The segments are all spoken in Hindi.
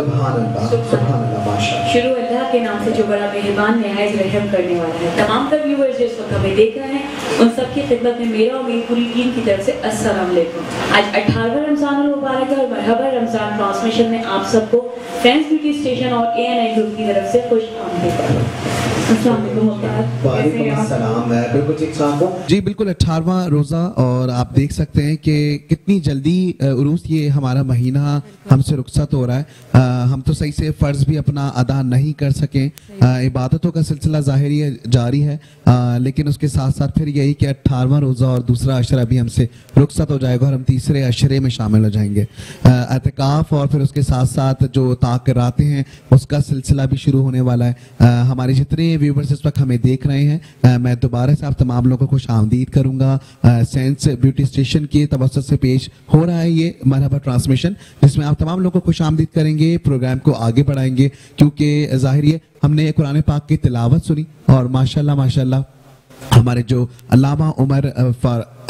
शुरू अल्लाह के नाम से जो बड़ा मेहरबान निहायत रहम करने वाला है। तमाम तब व्यूअर्स जो इस वक्त हमें देख रहे हैं उन सबकी खिदमत में मेरा और मेरी पूरी टीम की तरफ से अस्सलाम वालेकुम। आज 18वां रमज़ान मुबारक और मरहबा रमज़ान ट्रांसमिशन में आप सबको सेंस ब्यूटी स्टेशन और ANI ग्रुप की तरफ से खुश आमदीद। जी बिल्कुल 18वां रोज़ा और आप देख सकते हैं कि कितनी जल्दी उरूस ये हमारा महीना हमसे रुखसत हो रहा है। हम तो सही से फ़र्ज़ भी अपना अदा नहीं कर सकें, इबादतों का सिलसिला ज़ाहिर जारी है, लेकिन उसके साथ साथ फिर यही कि 18वां रोज़ा और दूसरा अशरा भी हमसे रुखसत हो जाएगा और हम तीसरे अशरे में शामिल हो जाएंगे। एहतिकाफ़ और फिर उसके साथ साथ जो ताक़रातें हैं उसका सिलसिला भी शुरू होने वाला है। हमारे जितने व्यूवर्स इस वक्त हमें देख रहे हैं, मैं दोबारा से आप तमाम लोगों को खुश आमदीद करूँगा। सेंस ब्यूटी स्टेशन के तवस्सुत से पेश हो रहा है ये मरहबा ट्रांसमिशन, जिसमें आप तमाम लोगों को खुश आमदीद करेंगे, प्रोग्राम को आगे बढ़ाएंगे, क्योंकि ज़ाहिर है हमने कुरान पाक की तिलावत सुनी और माशाल्लाह माशाल्लाह हमारे जो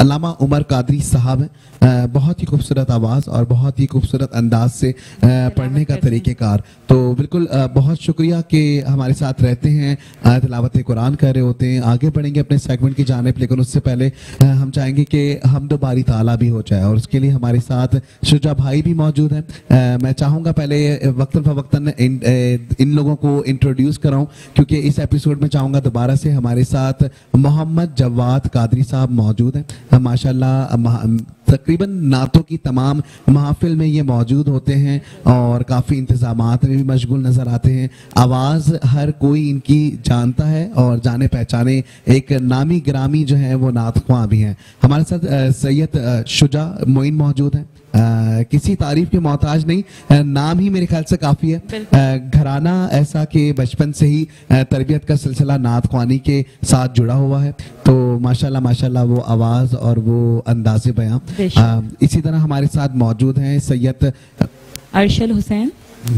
अल्लामा उमर कादरी साहब हैं, बहुत ही खूबसूरत आवाज़ और बहुत ही खूबसूरत अंदाज से पढ़ने का तरीक़ेकार। तो बिल्कुल बहुत शुक्रिया कि हमारे साथ रहते हैं, तिलावत कुरान कर रहे होते हैं। आगे बढ़ेंगे अपने सेगमेंट की जानिब, लेकिन उससे पहले हम चाहेंगे कि हम्द बारी ताला भी हो जाए और उसके लिए हमारे साथ शुजा भाई भी मौजूद हैं। मैं चाहूँगा पहले वक्तन फवक्तन इन लोगों को इंट्रोड्यूस कराऊँ, क्योंकि इस एपिसोड में चाहूँगा दोबारा से हमारे साथ मोहम्मद जवाद कादरी साहब मौजूद हैं। माशाल्लाह तकरीबन नातों की तमाम महफिल में ये मौजूद होते हैं और काफ़ी इंतज़ामात में भी मशगूल नज़र आते हैं। आवाज़ हर कोई इनकी जानता है और जाने पहचाने एक नामी ग्रामी जो है वो नातख्वां भी हैं। हमारे साथ सैयद शुजा मोइन मौजूद हैं। किसी तारीफ के मोहताज नहीं, नाम ही मेरे ख्याल से काफ़ी है। घराना ऐसा कि बचपन से ही तरबियत का सिलसिला नात ख्वानी के साथ जुड़ा हुआ है। तो माशाल्लाह माशाल्लाह वो आवाज़ और वो अंदाज़े बयां। इसी तरह हमारे साथ मौजूद हैं सैयद अर्शल हुसैन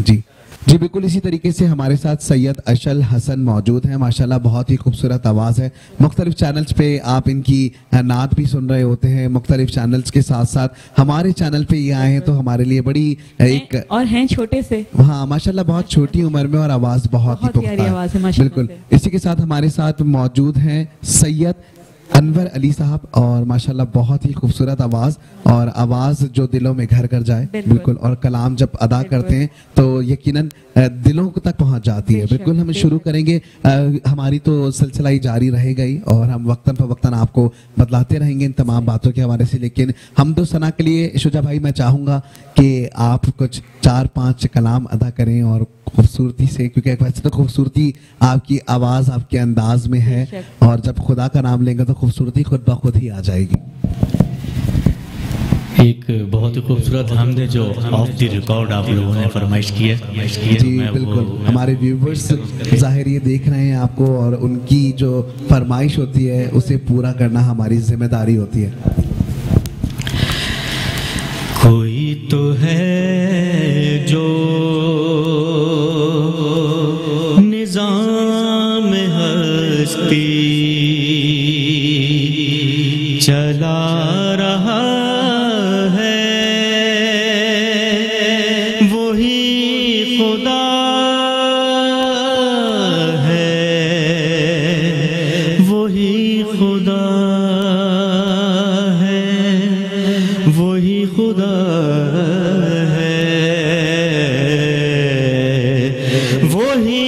जी। जी बिल्कुल इसी तरीके से हमारे साथ सैयद अरशल हसन मौजूद हैं। माशाल्लाह बहुत ही खूबसूरत आवाज़ है। मुख्तलिफ चैनल्स पे आप इनकी नात भी सुन रहे होते हैं। मुख्तलिफ चैनल्स के साथ साथ हमारे चैनल पे ये आए हैं तो हमारे लिए बड़ी एक और हैं छोटे से, हाँ माशाल्लाह बहुत छोटी उम्र में और आवाज़ बहुत ही पुख्ता है। बिल्कुल इसी के साथ हमारे साथ मौजूद हैं सैयद अनवर अली साहब और माशाल्लाह बहुत ही खूबसूरत आवाज़ और आवाज़ जो दिलों में घर कर जाए। बिल्कुल और कलाम जब अदा करते हैं तो यकीनन दिलों तक पहुंच जाती है। बिल्कुल हम शुरू करेंगे, हमारी तो सिलसिला ही जारी रहेगा ही और हम वक्तन फवक्तन आपको बतलाते रहेंगे इन तमाम बातों के हवाले से। लेकिन हमदो सना के लिए शुजा भाई मैं चाहूँगा कि आप कुछ 4-5 कलाम अदा करें और खूबसूरती से, क्योंकि वैसे तो खूबसूरती आपकी आवाज़ आपके अंदाज में है और जब खुदा का नाम लेंगे तो खूबसूरती खुद ब खुद ही आ जाएगी। एक बहुत ही खूबसूरत हमद है जो ऑफ द रिकॉर्ड आप लोगों ने फरमाइश की है। जी बिल्कुल हमारे व्यूवर्स ज़ाहिर ये देख रहे हैं आपको और उनकी जो फरमाइश होती है उसे पूरा करना हमारी जिम्मेदारी होती है। कोई तो है जो निज़ाम हस्ती चला रहा है, वही खुदा है, वही खुदा है, वही खुदा है, वही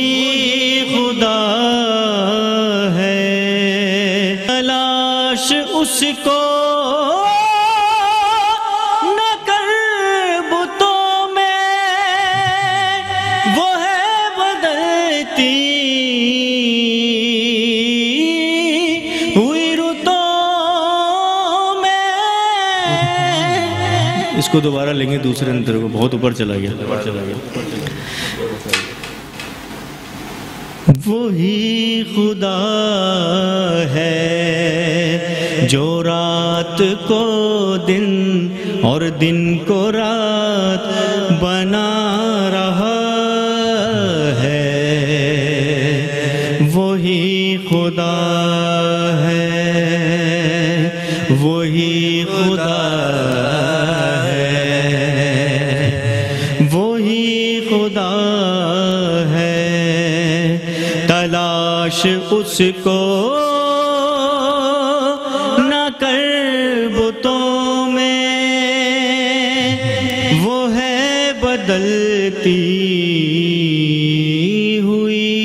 उसको न कर बुतों में वो है बदलती हुई रुतों में। इसको दोबारा लेंगे दूसरे अंतर को, बहुत ऊपर चला गया, ऊपर चला गया। वही खुदा है जो रात को दिन और दिन को रात बना रहा है, वही खुदा है, वही खुदा है, वो ही खुदा है, तलाश उसको न कर बुतों में, वो है बदलती हुई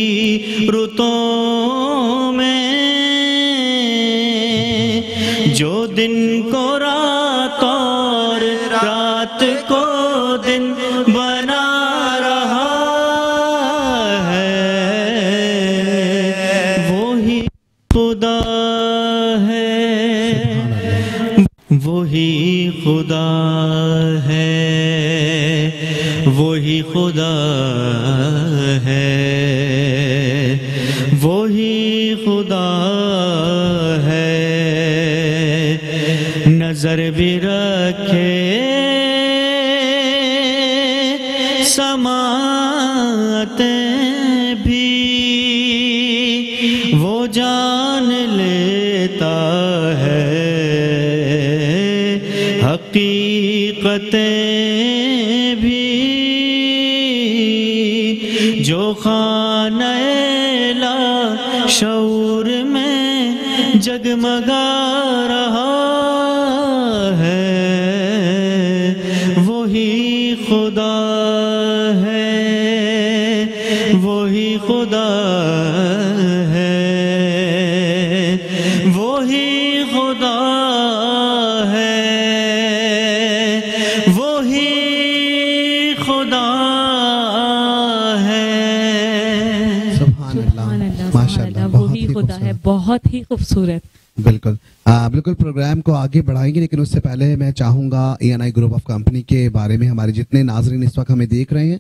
रुतों में, जो दिन को रात और रात को दिन बना रहा है, वो ही खुदा है, वो ही खुदा है, वो ही खुदा है, वो ही खुदा है। नजर भी रखे समाते भी, वो जान लेता है, हकीकतें भी जो खानेला शऊर में जगमगा रहा है, वो ही खुदा है, वो ही खुदा है, वो ही खुदा है, वो ही खुदा है। सुभान अल्लाह, माशाअल्लाह, वो ही खुदा है, बहुत ही खूबसूरत। बिल्कुल बिल्कुल, प्रोग्राम को आगे बढ़ाएंगे, लेकिन उससे पहले मैं चाहूँगा A&I ग्रुप ऑफ कंपनी के बारे में हमारे जितने नाजरीन इस वक्त हमें देख रहे हैं।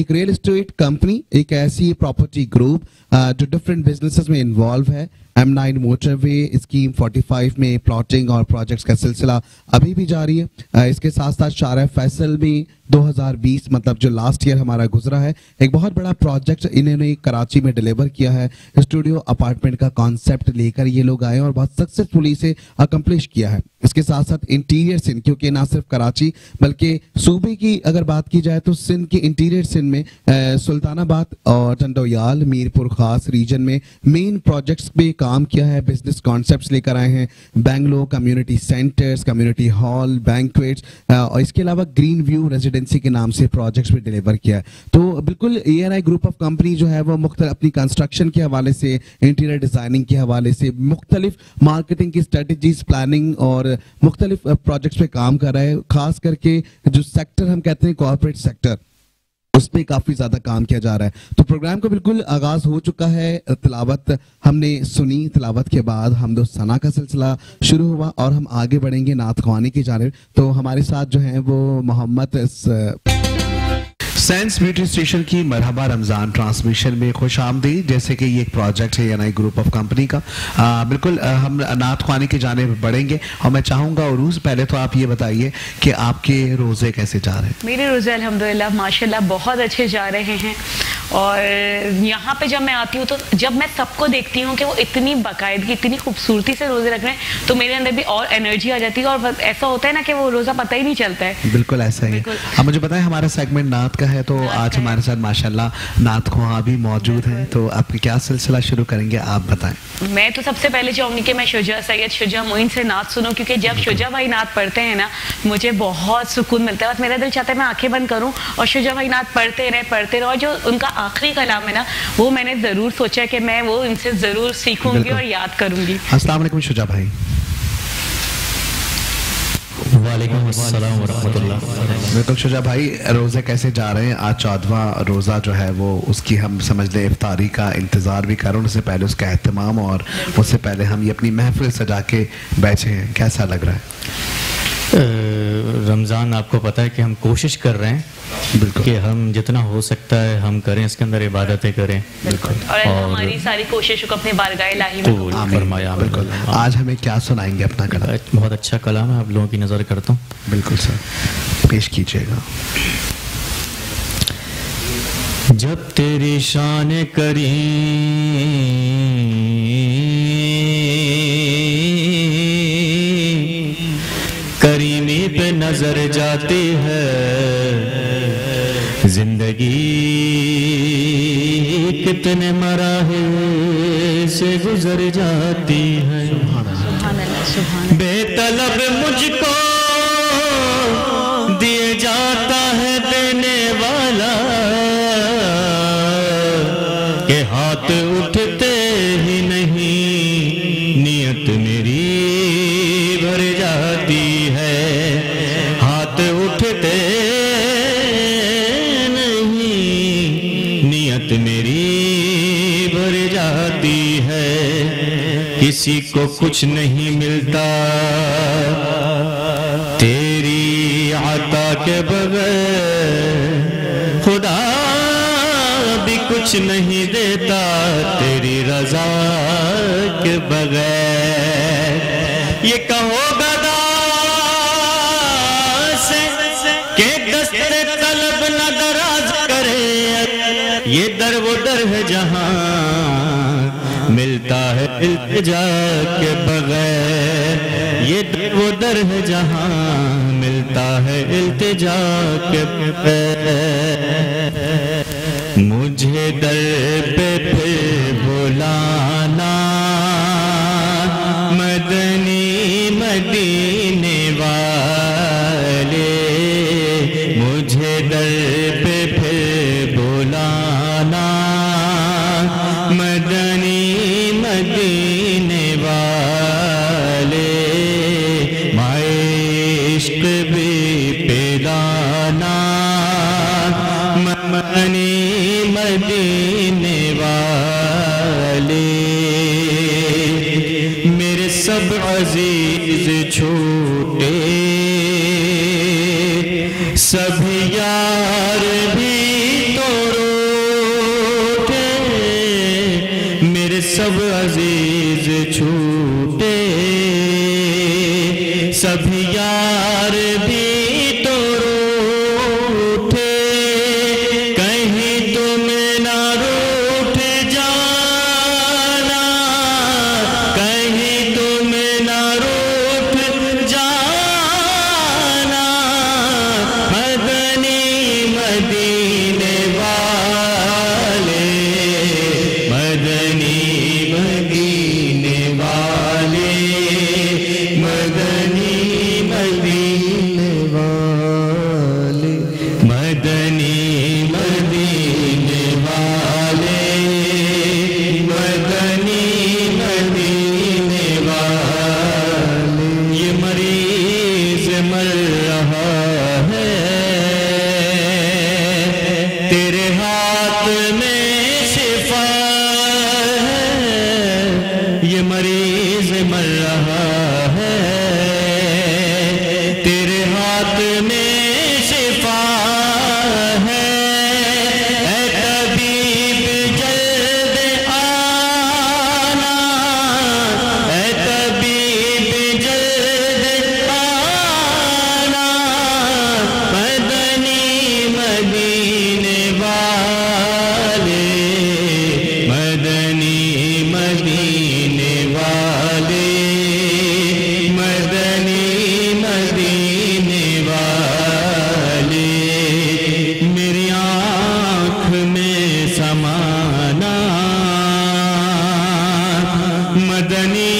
एक रियल एस्टेट कंपनी, एक ऐसी प्रॉपर्टी ग्रुप जो डिफरेंट बिजनेसेस में इन्वॉल्व है। M9 मोटरवे स्कीम 45 में प्लॉटिंग और प्रोजेक्ट्स का सिलसिला अभी भी जारी है। इसके साथ साथ शारा फैसल में 2020 मतलब जो लास्ट ईयर हमारा गुजरा है, एक बहुत बड़ा प्रोजेक्ट इन्होंने कराची में डिलीवर किया है। स्टूडियो अपार्टमेंट का कॉन्सेप्ट लेकर ये लोग आए और बहुत सक्सेसफुली इसे अकम्प्लिश किया है। इसके साथ साथ इंटीरियर सिंध, क्योंकि ना सिर्फ कराची बल्कि सूबे की अगर बात की जाए तो सिंध के इंटीरियर सिंध में सुल्तानाबाद और तंडोयाल मीरपुर खास रीजन में मेन प्रोजेक्ट्स पे काम किया है। बिजनेस कॉन्सेप्ट्स लेकर आए हैं, Bangalore community centres, community hall, banquets और इसके अलावा ग्रीन व्यू रेजिडेंसी के नाम से प्रोजेक्ट्स भी डिलीवर किया है। तो बिल्कुल A&I ग्रुप ऑफ कंपनी जो है वो मुख्तलिफ अपनी कंस्ट्रक्शन के हवाले से, इंटीरियर डिज़ाइनिंग के हवाले से, मुख्तलिफ मार्केटिंग की स्ट्रेटजीज, प्लानिंग और मुख्तलिफ प्रोजेक्ट्स पे काम कर रहा है। खास करके जो सेक्टर हम कहते हैं कॉर्पोरेट सेक्टर, उस पर काफ़ी ज़्यादा काम किया जा रहा है। तो प्रोग्राम का बिल्कुल आगाज़ हो चुका है। तिलावत हमने सुनी, तिलावत के बाद हमदो सना का सिलसिला शुरू हुआ और हम आगे बढ़ेंगे नात ख्वानी की जानिब। तो हमारे साथ जो हैं वो मोहम्मद सेंस ब्यूटी स्टेशन की मरहबा रमज़ान ट्रांसमिशन में खुश आमदीद। जैसे कि ये एक प्रोजेक्ट है A&I ग्रुप ऑफ कंपनी का। बिल्कुल हम नात ख्वानी की जानिब बढ़ेंगे और मैं चाहूँगा उरूज़, पहले तो आप ये बताइए कि आपके रोज़े कैसे जा रहे हैं? मेरे रोज़े अल्हम्दुलिल्लाह माशाल्लाह बहुत अच्छे जा रहे हैं। और यहाँ पे जब मैं आती हूँ तो जब मैं सबको देखती हूँ कि वो इतनी बाकायदगी, इतनी खूबसूरती से रोज़े रख रहे हैं, तो मेरे अंदर भी और एनर्जी आ जाती है और ऐसा होता है ना कि वो रोज़ा पता ही नहीं चलता है। बिल्कुल ऐसा ही। अब मुझे पता है हमारा सेगमेंट नात का है, तो आज हमारे साथ माशाल्लाह नात ख्वां भी मौजूद हैं। तो आप क्या सिलसिला शुरू करेंगे, आप बताएं। मैं तो सबसे पहले चाहूँगी कि मैं सैयद शुजा मोइन से नात सुनूँ, क्योंकि जब शुजा भाई नात पढ़ते हैं ना, मुझे बहुत सुकून मिलता है और मेरा दिल चाहता है मैं आंखें बंद करूँ और शुजा भाई नात पढ़ते रहे। और जो उनका आखिरी कलाम है ना, वो मैंने जरूर सोचा कि मैं वो इनसे जरूर सीखूंगी और याद करूंगी। अस्सलाम वालेकुम शुजा भाई। वालेकुम अस्सलाम व रहमतुल्लाह। बिल्कुल शुजा भाई, रोज़े कैसे जा रहे हैं? आज 14वां रोज़ा जो है वो, उसकी हम समझ लें इफ्तारी का इंतज़ार भी कर रहे हैं, उससे पहले उसका अहतमाम और उससे पहले हम ये अपनी महफिल सजा के बैठे हैं। कैसा लग रहा है रमज़ान? आपको पता है कि हम कोशिश कर रहे हैं कि हम जितना हो सकता है हम करें, इसके अंदर इबादतें करें। बिल्कुल। और हमारी सारी कोशिशों को अपने बारगाह इलाही में कबूल फरमाया। बिल्कुल। आज हमें क्या सुनाएंगे अपना कलाम? बहुत अच्छा कलाम है, आप लोगों की नज़र करता हूँ। बिल्कुल सर, पेश कीजिएगा। जब तेरी शान करीमी पे नजर जाती है, जिंदगी कितने मराहिल से गुजर जाती है, बेतलब मुझको दिए जाता है देने वाला के हाथ उठते ही नहीं, नियत मेरी भर जाती है, हाथ उठते किसी को कुछ नहीं मिलता तेरी आता के बगैर, खुदा भी कुछ नहीं देता तेरी रजा के बगैर। ये कहो गदा के दस्ते तलब न दराज करे, ये दर वो दर है जहां मिलता है इल्तिजा के बगैर, ये दर वो दर है जहां मिलता है इल्तिजा के बगैर। मुझे दर पे फिर बुलाना मदनी मदीने वाले, मुझे दर पे फिर बुलाना मदनी मदीने वाले, माए इश्क भी पेदाना मदनी मदीने वाले। मेरे सब अजीज छोटे सब यार भी सब अजीज छूटे सभी यार भी तो रूठे, कहीं तुम ना रूठ जाना, कहीं तुम ना रूठ जाना मदनी मदीने वाले, मदनी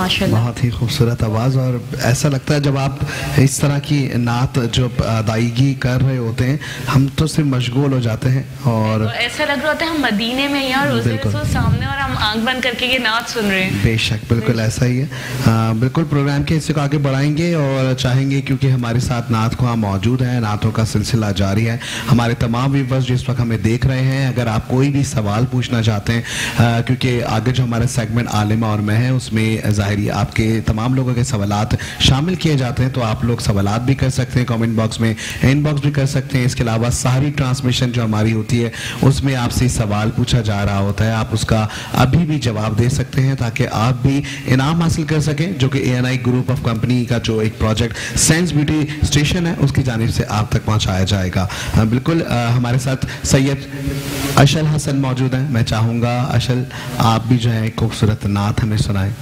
माशाल्लाह, बहुत ही खूबसूरत आवाज़। और ऐसा लगता है जब आप इस तरह की नात जो अदायगी कर रहे होते हैं हम तो सिर्फ मशगूल हो जाते हैं और ऐसा लग रहा होता है हम मदीने में ही और सामने और हम आंख बंद करके ये नात सुन रहे हैं। बेशक बिल्कुल ऐसा ही है। बिल्कुल प्रोग्राम के हिस्से को आगे बढ़ाएंगे और चाहेंगे क्योंकि हमारे साथ नात ख्वां मौजूद हैं, नातों का सिलसिला जारी है। हमारे तमाम व्यूवर्स जिस वक्त हमें देख रहे हैं, अगर आप कोई भी सवाल पूछना चाहते हैं, क्योंकि आगे जो हमारा सेगमेंट आलिमा और मैं है उसमें ज़ाहिर आपके तमाम लोगों के सवालात शामिल किए जाते हैं, तो आप लोग सवालात भी कर सकते हैं, कमेंट बॉक्स में इनबॉक्स भी कर सकते हैं। इसके अलावा सारी ट्रांसमिशन जो हमारी होती है उसमें आपसे सवाल पूछा जा रहा होता है, आप उसका अभी भी जवाब दे सकते हैं ताकि आप भी इनाम हासिल कर सकें, जो कि ANI ग्रुप ऑफ कंपनी का जो एक प्रोजेक्ट सेंस ब्यूटी स्टेशन है उसकी जानिब से आप तक पहुंचाया जाएगा। बिल्कुल हमारे साथ सैयद अर्शल हसन मौजूद हैं। मैं चाहूँगा अर्शल आप भी जो है खूबसूरत नात हमें सुनाएं।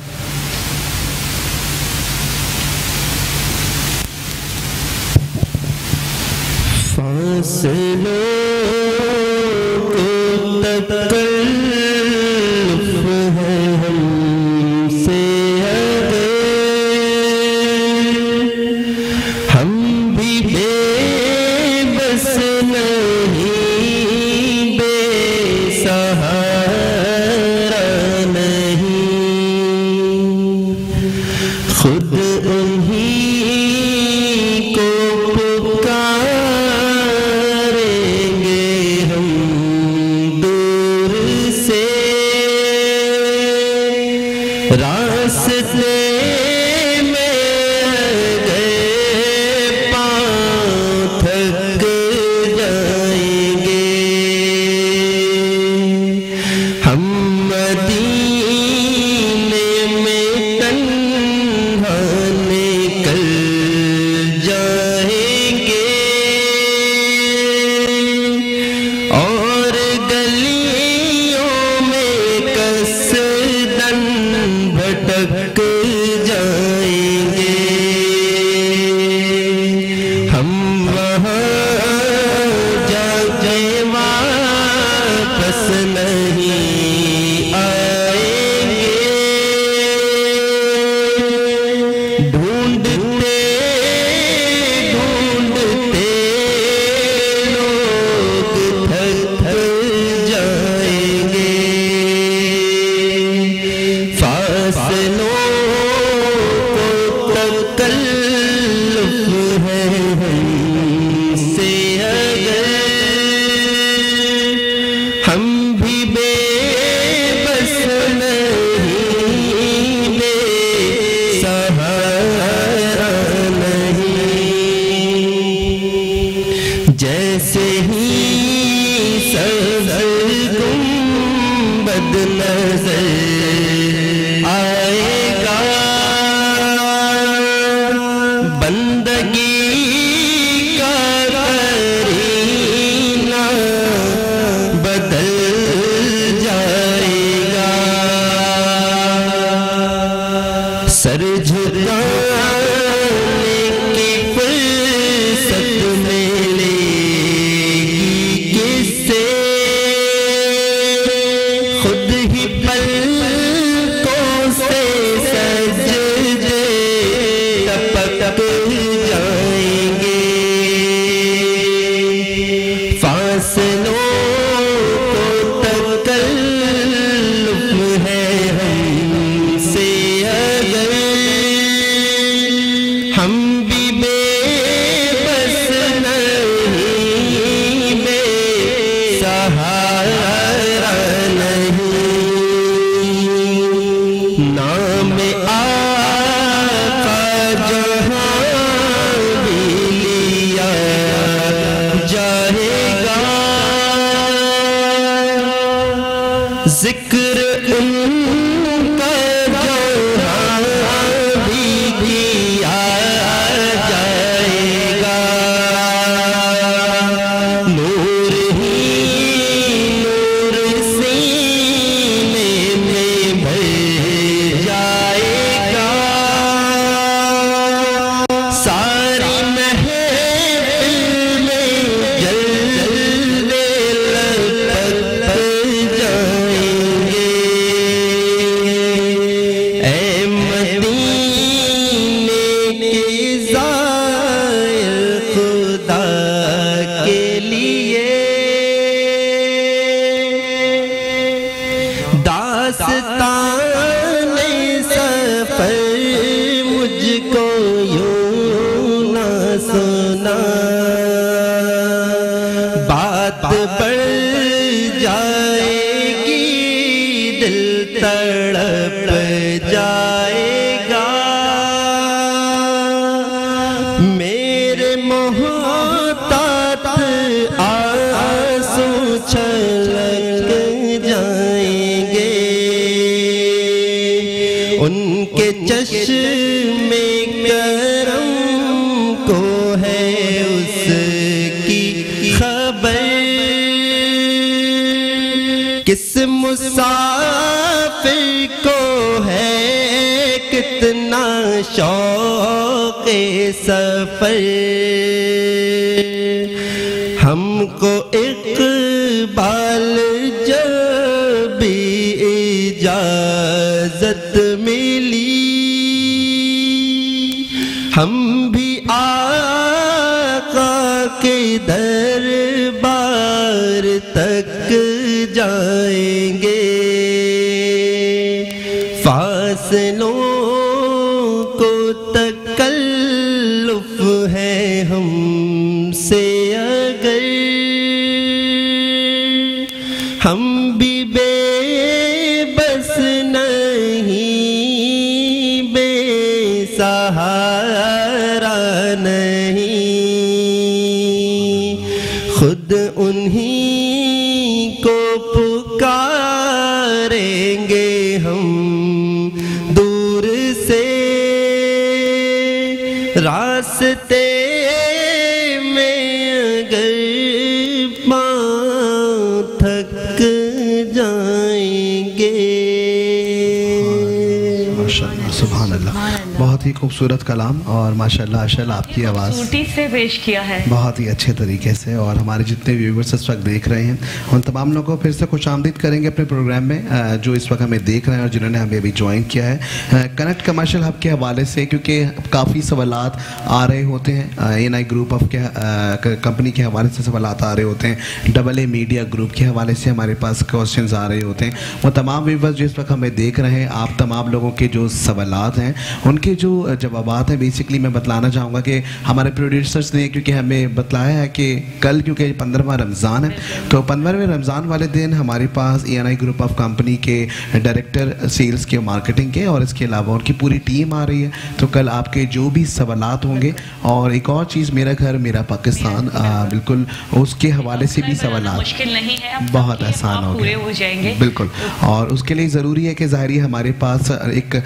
बढ़ जाएगी, दिल तड़प जाएगा, मेरे मोहतात आंसू छलक जाएंगे, उनके चश्मे करम को है उसकी खबर। किस मुसाफिर को है कितना शौक़े सफ़र, हमको इक़बाल जब भी इजाज़त मिली, हम भी आका के दरबार तक जाएंगे, फासलों को तकल्लुफ है हमसे, अगर हम भी बेबस नहीं, बेसहारा नहीं, खुद उन्हीं रास्ते में अगर पाँव थक जाएंगे। माशाल्लाह, सुभान अल्लाह, बहुत ही खूबसूरत कलाम और माशाल्लाह अरशल आपकी आवाज़ से पेश किया है बहुत ही अच्छे तरीके से। और हमारे जितने व्यूवर्स इस वक्त देख रहे हैं उन तमाम लोगों को फिर से खुश आमदीद करेंगे अपने प्रोग्राम में जो इस वक्त हमें देख रहे हैं और जिन्होंने हमें अभी ज्वाइन किया है। कनेक्ट कमर्शियल हब के हवाले से क्योंकि काफ़ी सवाल आ रहे होते हैं, A&I ग्रुप ऑफ कंपनी के हवाले से सवाल आ रहे होते हैं, AA मीडिया ग्रुप के हवाले से हमारे पास क्वेश्चन आ रहे होते हैं। वो तमाम व्यूवर्स जो इस वक्त हमें देख रहे हैं, आप तमाम लोगों के जो सवाल हैं उनके जो जवाब हैं बेसिकली मैं बतलाना चाहूँगा कि हमारे प्रोड्यूसर्स ने क्योंकि हमें बतलाया है कि कल क्योंकि 15वां रमज़ान है तो 15वें रमज़ान वाले दिन हमारे पास A&I ग्रुप ऑफ कंपनी के डायरेक्टर सेल्स के मार्केटिंग के और इसके अलावा उनकी पूरी टीम आ रही है। तो कल आपके जो भी सवाल होंगे और एक और चीज़ मेरा घर मेरा पाकिस्तान बिल्कुल उसके हवाले से भी सवाल बहुत आसान हो जाएंगे बिल्कुल। और उसके लिए ज़रूरी है कि ज़ाहिर हमारे पास एक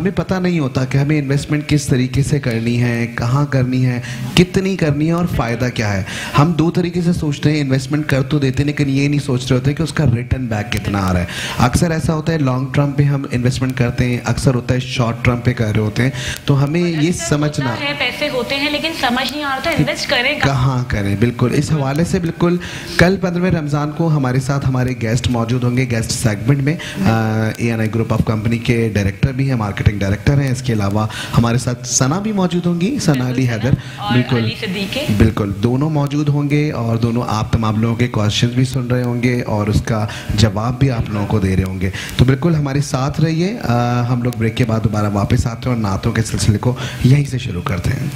हमें पता नहीं होता कि हमें इन्वेस्टमेंट किस तरीके से करनी है, कहाँ करनी है, कितनी करनी है और फ़ायदा क्या है। हम दो तरीके से सोचते हैं, इन्वेस्टमेंट कर तो देते लेकिन ये नहीं सोच रहे होते कि उसका रिटर्न बैक कितना आ रहा है। अक्सर ऐसा होता है लॉन्ग टर्म पे हम इन्वेस्टमेंट करते हैं, अक्सर होता है शॉर्ट टर्म पे कर रहे होते हैं। तो हमें ये समझना है, पैसे होते हैं लेकिन समझ नहीं आ रहा इन्वेस्ट करें कहाँ करें। बिल्कुल इस हवाले से बिल्कुल कल 15वें रमज़ान को हमारे साथ हमारे गेस्ट मौजूद होंगे। गेस्ट सेगमेंट में A&I ग्रुप ऑफ कंपनी के डायरेक्टर भी हैं, मार्केटिंग डायरेक्टर हैं, इसके अलावा हमारे साथ सना भी मौजूद होंगी, सना अली हैदर, बिल्कुल बिल्कुल दोनों मौजूद होंगे और दोनों आप तमाम लोगों के क्वेश्चन भी सुन रहे होंगे और उसका जवाब भी आप लोगों को दे रहे होंगे। तो बिल्कुल हमारे साथ रहिए, हम लोग ब्रेक के बाद दोबारा वापस आते हैं और नातों के सिलसिले को यहीं से शुरू करते हैं।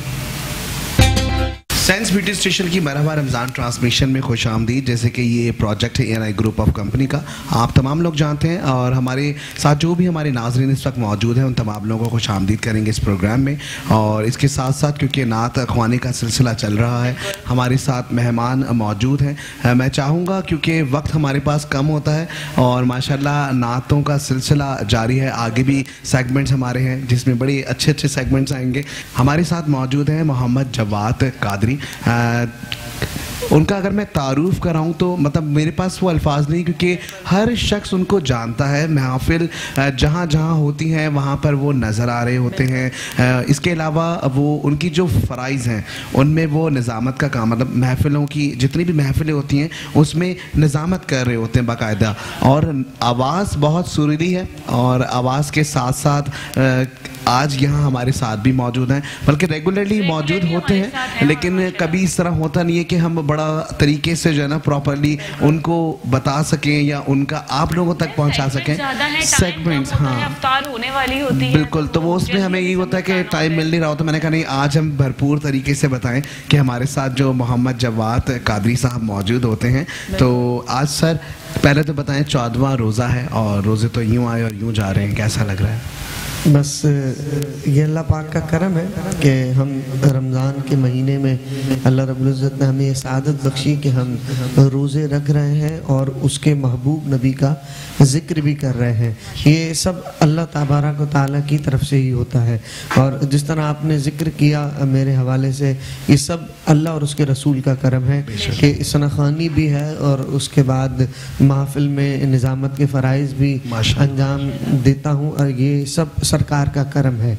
सेंस ब्यूटी स्टेशन की मरहबा रमज़ान ट्रांसमिशन में खुश आमदीद। जैसे कि ये प्रोजेक्ट है A&I ग्रुप ऑफ कंपनी का, आप तमाम लोग जानते हैं और हमारे साथ जो भी हमारे नाजरीन इस वक्त मौजूद हैं उन तमाम लोगों को खुश आमदीद करेंगे इस प्रोग्राम में। और इसके साथ साथ क्योंकि नात अखवानी का सिलसिला चल रहा है, हमारे साथ मेहमान मौजूद हैं। मैं चाहूँगा क्योंकि वक्त हमारे पास कम होता है और माशाल्लाह नातों का सिलसिला जारी है, आगे भी सेगमेंट्स हमारे हैं जिसमें बड़े अच्छे अच्छे सेगमेंट्स आएंगे। हमारे साथ मौजूद हैं मोहम्मद जवाद कादरी। उनका अगर मैं तारुफ कराऊं तो मतलब मेरे पास वो अल्फाज नहीं क्योंकि हर शख्स उनको जानता है। महफिल जहाँ जहाँ होती हैं वहाँ पर वो नज़र आ रहे होते हैं। इसके अलावा वो उनकी जो फ़राइज़ हैं उनमें वो निज़ामत का काम मतलब महफिलों की जितनी भी महफिलें होती हैं उसमें निज़ामत कर रहे होते हैं बाकायदा। और आवाज़ बहुत सुरीली है और आवाज़ के साथ साथ आज यहाँ हमारे साथ भी मौजूद हैं, बल्कि रेगुलरली मौजूद होते हैं, लेकिन कभी इस तरह होता नहीं है कि हम बड़ा तरीके से जो है ना प्रॉपरली उनको बता सकें या उनका आप लोगों तक पहुँचा सकें। सेगमेंट्स हाँ होने वाली होती है बिल्कुल, तो वो उसमें हमें यही होता है कि टाइम मिल नहीं रहा होता। मैंने कहा नहीं आज हम भरपूर तरीके से बताएं कि हमारे साथ जो मोहम्मद जवाद कादरी साहब मौजूद होते हैं। तो आज सर पहले तो बताएं 14वां रोज़ा है और रोज़े तो यूँ आए और यूँ जा रहे हैं, कैसा लग रहा है? बस ये अल्लाह पाक का करम है कि हम रमज़ान के महीने में अल्लाह रब्बुल इज़्ज़त ने हमें ये सआदत बख्शी कि हम रोज़े रख रहे हैं और उसके महबूब नबी का ज़िक्र भी कर रहे हैं। ये सब अल्लाह तबारक व तआला की तरफ से ही होता है। और जिस तरह आपने ज़िक्र किया मेरे हवाले से, ये सब अल्लाह और उसके रसूल का करम है कि सनाखानी भी है और उसके बाद महफिल में निज़ामत के फ़राइज़ भी अंजाम देता हूँ और ये सब सरकार का करम है।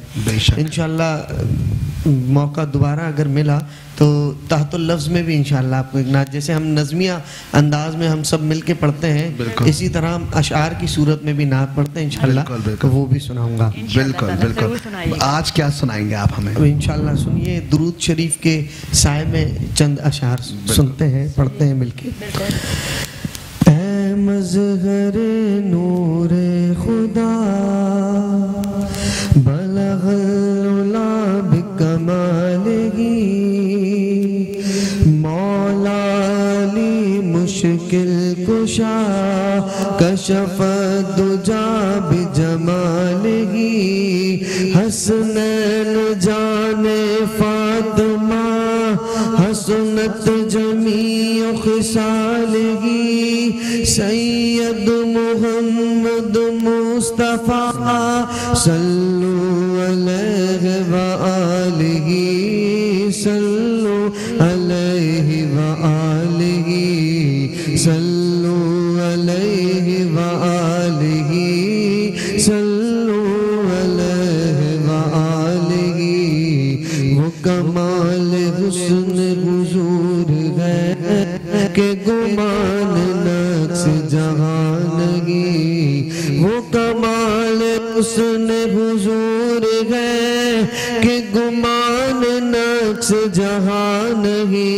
इंशाअल्लाह मौका दोबारा अगर मिला तो ताहतुल लफ्ज़ में भी इंशाल्लाह आपको एक नात, जैसे हम नज़मिया अंदाज में हम सब मिलके पढ़ते हैं, इसी तरह हम अशार की सूरत में भी नात पढ़ते हैं इंशाल्लाह, तो वो भी सुनाऊंगा। बिल्कुल बिल्कुल, आज क्या सुनाएंगे आप हमें? इंशाल्लाह सुनिए दुरूद शरीफ के साए में चंद अशार सुनते हैं, पढ़ते हैं मिलके। ऐ मज़हर नूर खुदा मुश्किल कुशा कशफ दुजा बिजमालगी हसनैन जाने फातिमा हसनत जमी खिसालगी सैयद मोहम्मद मुस्तफ़ा सल्लु अलैहि व आलिही सल्लु अलैहि व आलिही सल्लू अलैहि व आलिही सल्लू अलैहि व आलिही। वो कमाल हुस्न हुजूर है के गुमान नक्श जहानगी, वो कमाल हुस्न हुजूर है के गुमान नक्श जहानगी।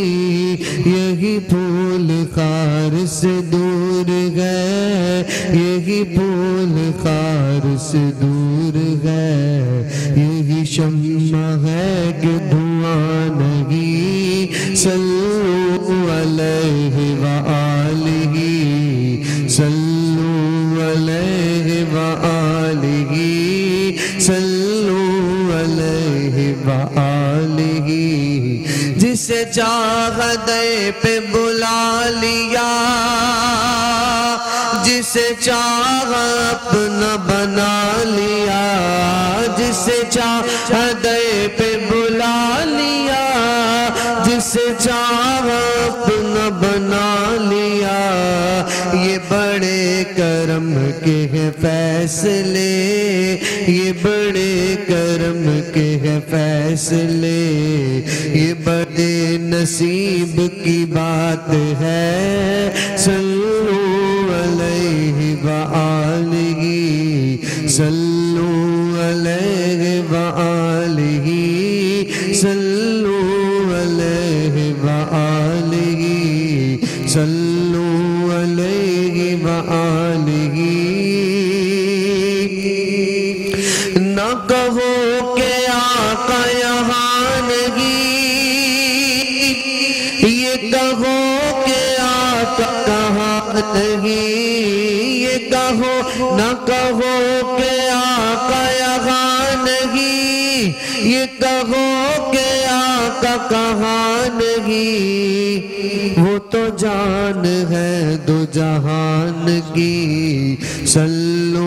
यही फूल कार से दूर गए, यही फूल कार से दूर गए, यही शम्मा है कि धुआं नहीं। सल्लू अलैहि व आलिही सल्लू अलैहि व आलिही सल्लू अलैहि व आलिही। जिसे चाह दे पे बुला लिया, जिसे चाह अपना बना लिया, जिसे चाह दे पे बुला लिया, जिसे चाह अपना बना लिया। ये बड़े करम के हैं फैसले, ये बड़े करम के हैं फैसले, ये बड़े नसीब की बात है। सल्लू अलैहि व आलिही सल्लू अलैहि व आलिही सल्लू अलैहि व आलिही सल्लू अलैहि व आलिही। न कहो के आका यहाँ नहीं, ये कहो के आका कहाँ नहीं, ये कहो न कहो के आका यहाँ नहीं, ये कहो के आका कहाँ नहीं। वो तो जान है दो जहान की। सल्लू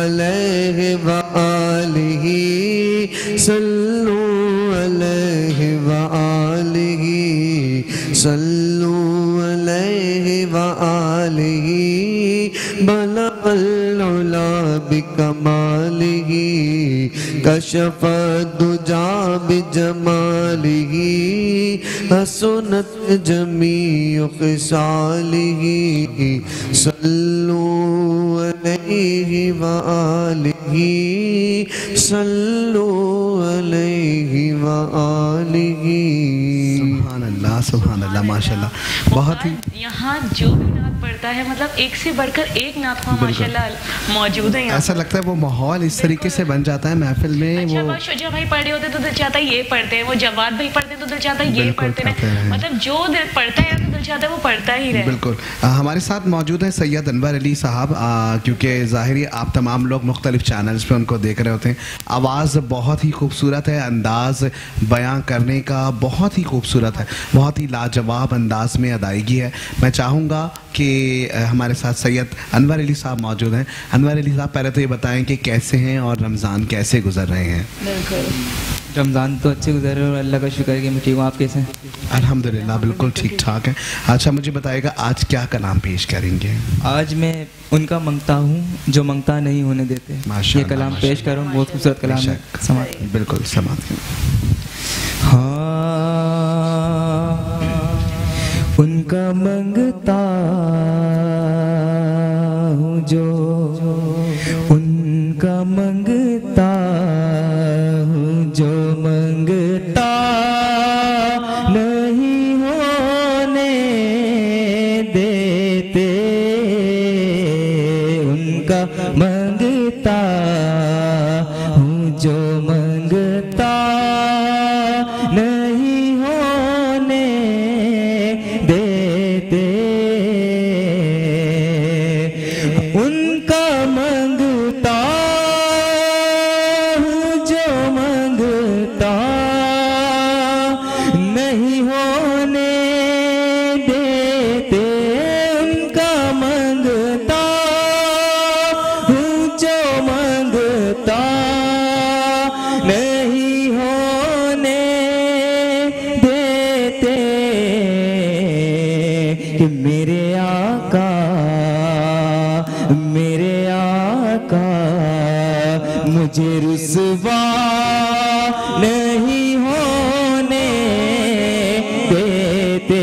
अलैहि व आलिही सल्लू अलैहि व आलिही सल्लू अलैहि व आलिही। बलबल्ला बिकमालिही कशफ दुजा बिजमालिही हसनत जमी खिसालिही सल्लू अलैहि अलैहि व आलिहि सल्लु अलैहि व आलिहि। सुभान अल्लाह, सुभान अल्लाह, माशाल्लाह। बहुत ही यहाँ जो भी नात पड़ता है मतलब एक से बढ़कर एक नात माशाल्लाह मौजूद है। ऐसा लगता है वो माहौल इस तरीके से बन जाता है महफिल में। अच्छा, वो शुजा भाई पढ़े होते तो दिल चाहता है ये पढ़ते हैं, वो जवाद भाई पढ़ते तो दिल चाहता है ये पढ़ते हैं, मतलब जो पढ़ता है दिल चाहता है वो पढ़ता ही रहे। बिल्कुल। हमारे साथ मौजूद हैं सैयद अनवर अली साहब, क्योंकि ज़ाहिर आप तमाम लोग मुख्तलिफ चैनल्स पे उनको देख रहे होते हैं। आवाज़ बहुत ही खूबसूरत है, अंदाज़ बयां करने का बहुत ही खूबसूरत है, बहुत ही लाजवाब अंदाज़ में अदायगी है। मैं चाहूँगा कि हमारे साथ सैयद अनवर अली साहब मौजूद हैं। अनवर अली साहब, पहले तो ये बताएं कि कैसे हैं और रमज़ान कैसे गुजर रहे हैं? बिल्कुल, रमज़ान तो अच्छे गुजर रहे हैं और अल्लाह का शुक्र है कि मैं ठीक हूँ। आप कैसे हैं? अल्हम्दुलिल्लाह बिल्कुल ठीक ठाक है। अच्छा, मुझे बताएगा आज क्या कलाम पेश करेंगे? आज मैं उनका मंगता हूँ जो मंगता नहीं होने देते, ये कलाम पेश कर रहा हूँ। बहुत खूबसूरत कलाम है। समाते बिल्कुल समाते। हाँ, उनका मंगता हूँ जो उनका मंगता जो मंगता नहीं होने देते, उनका मंगता हूँ जो मंगता नहीं होने देते, उनका मंगता मुझे रुसवा नहीं होने देते,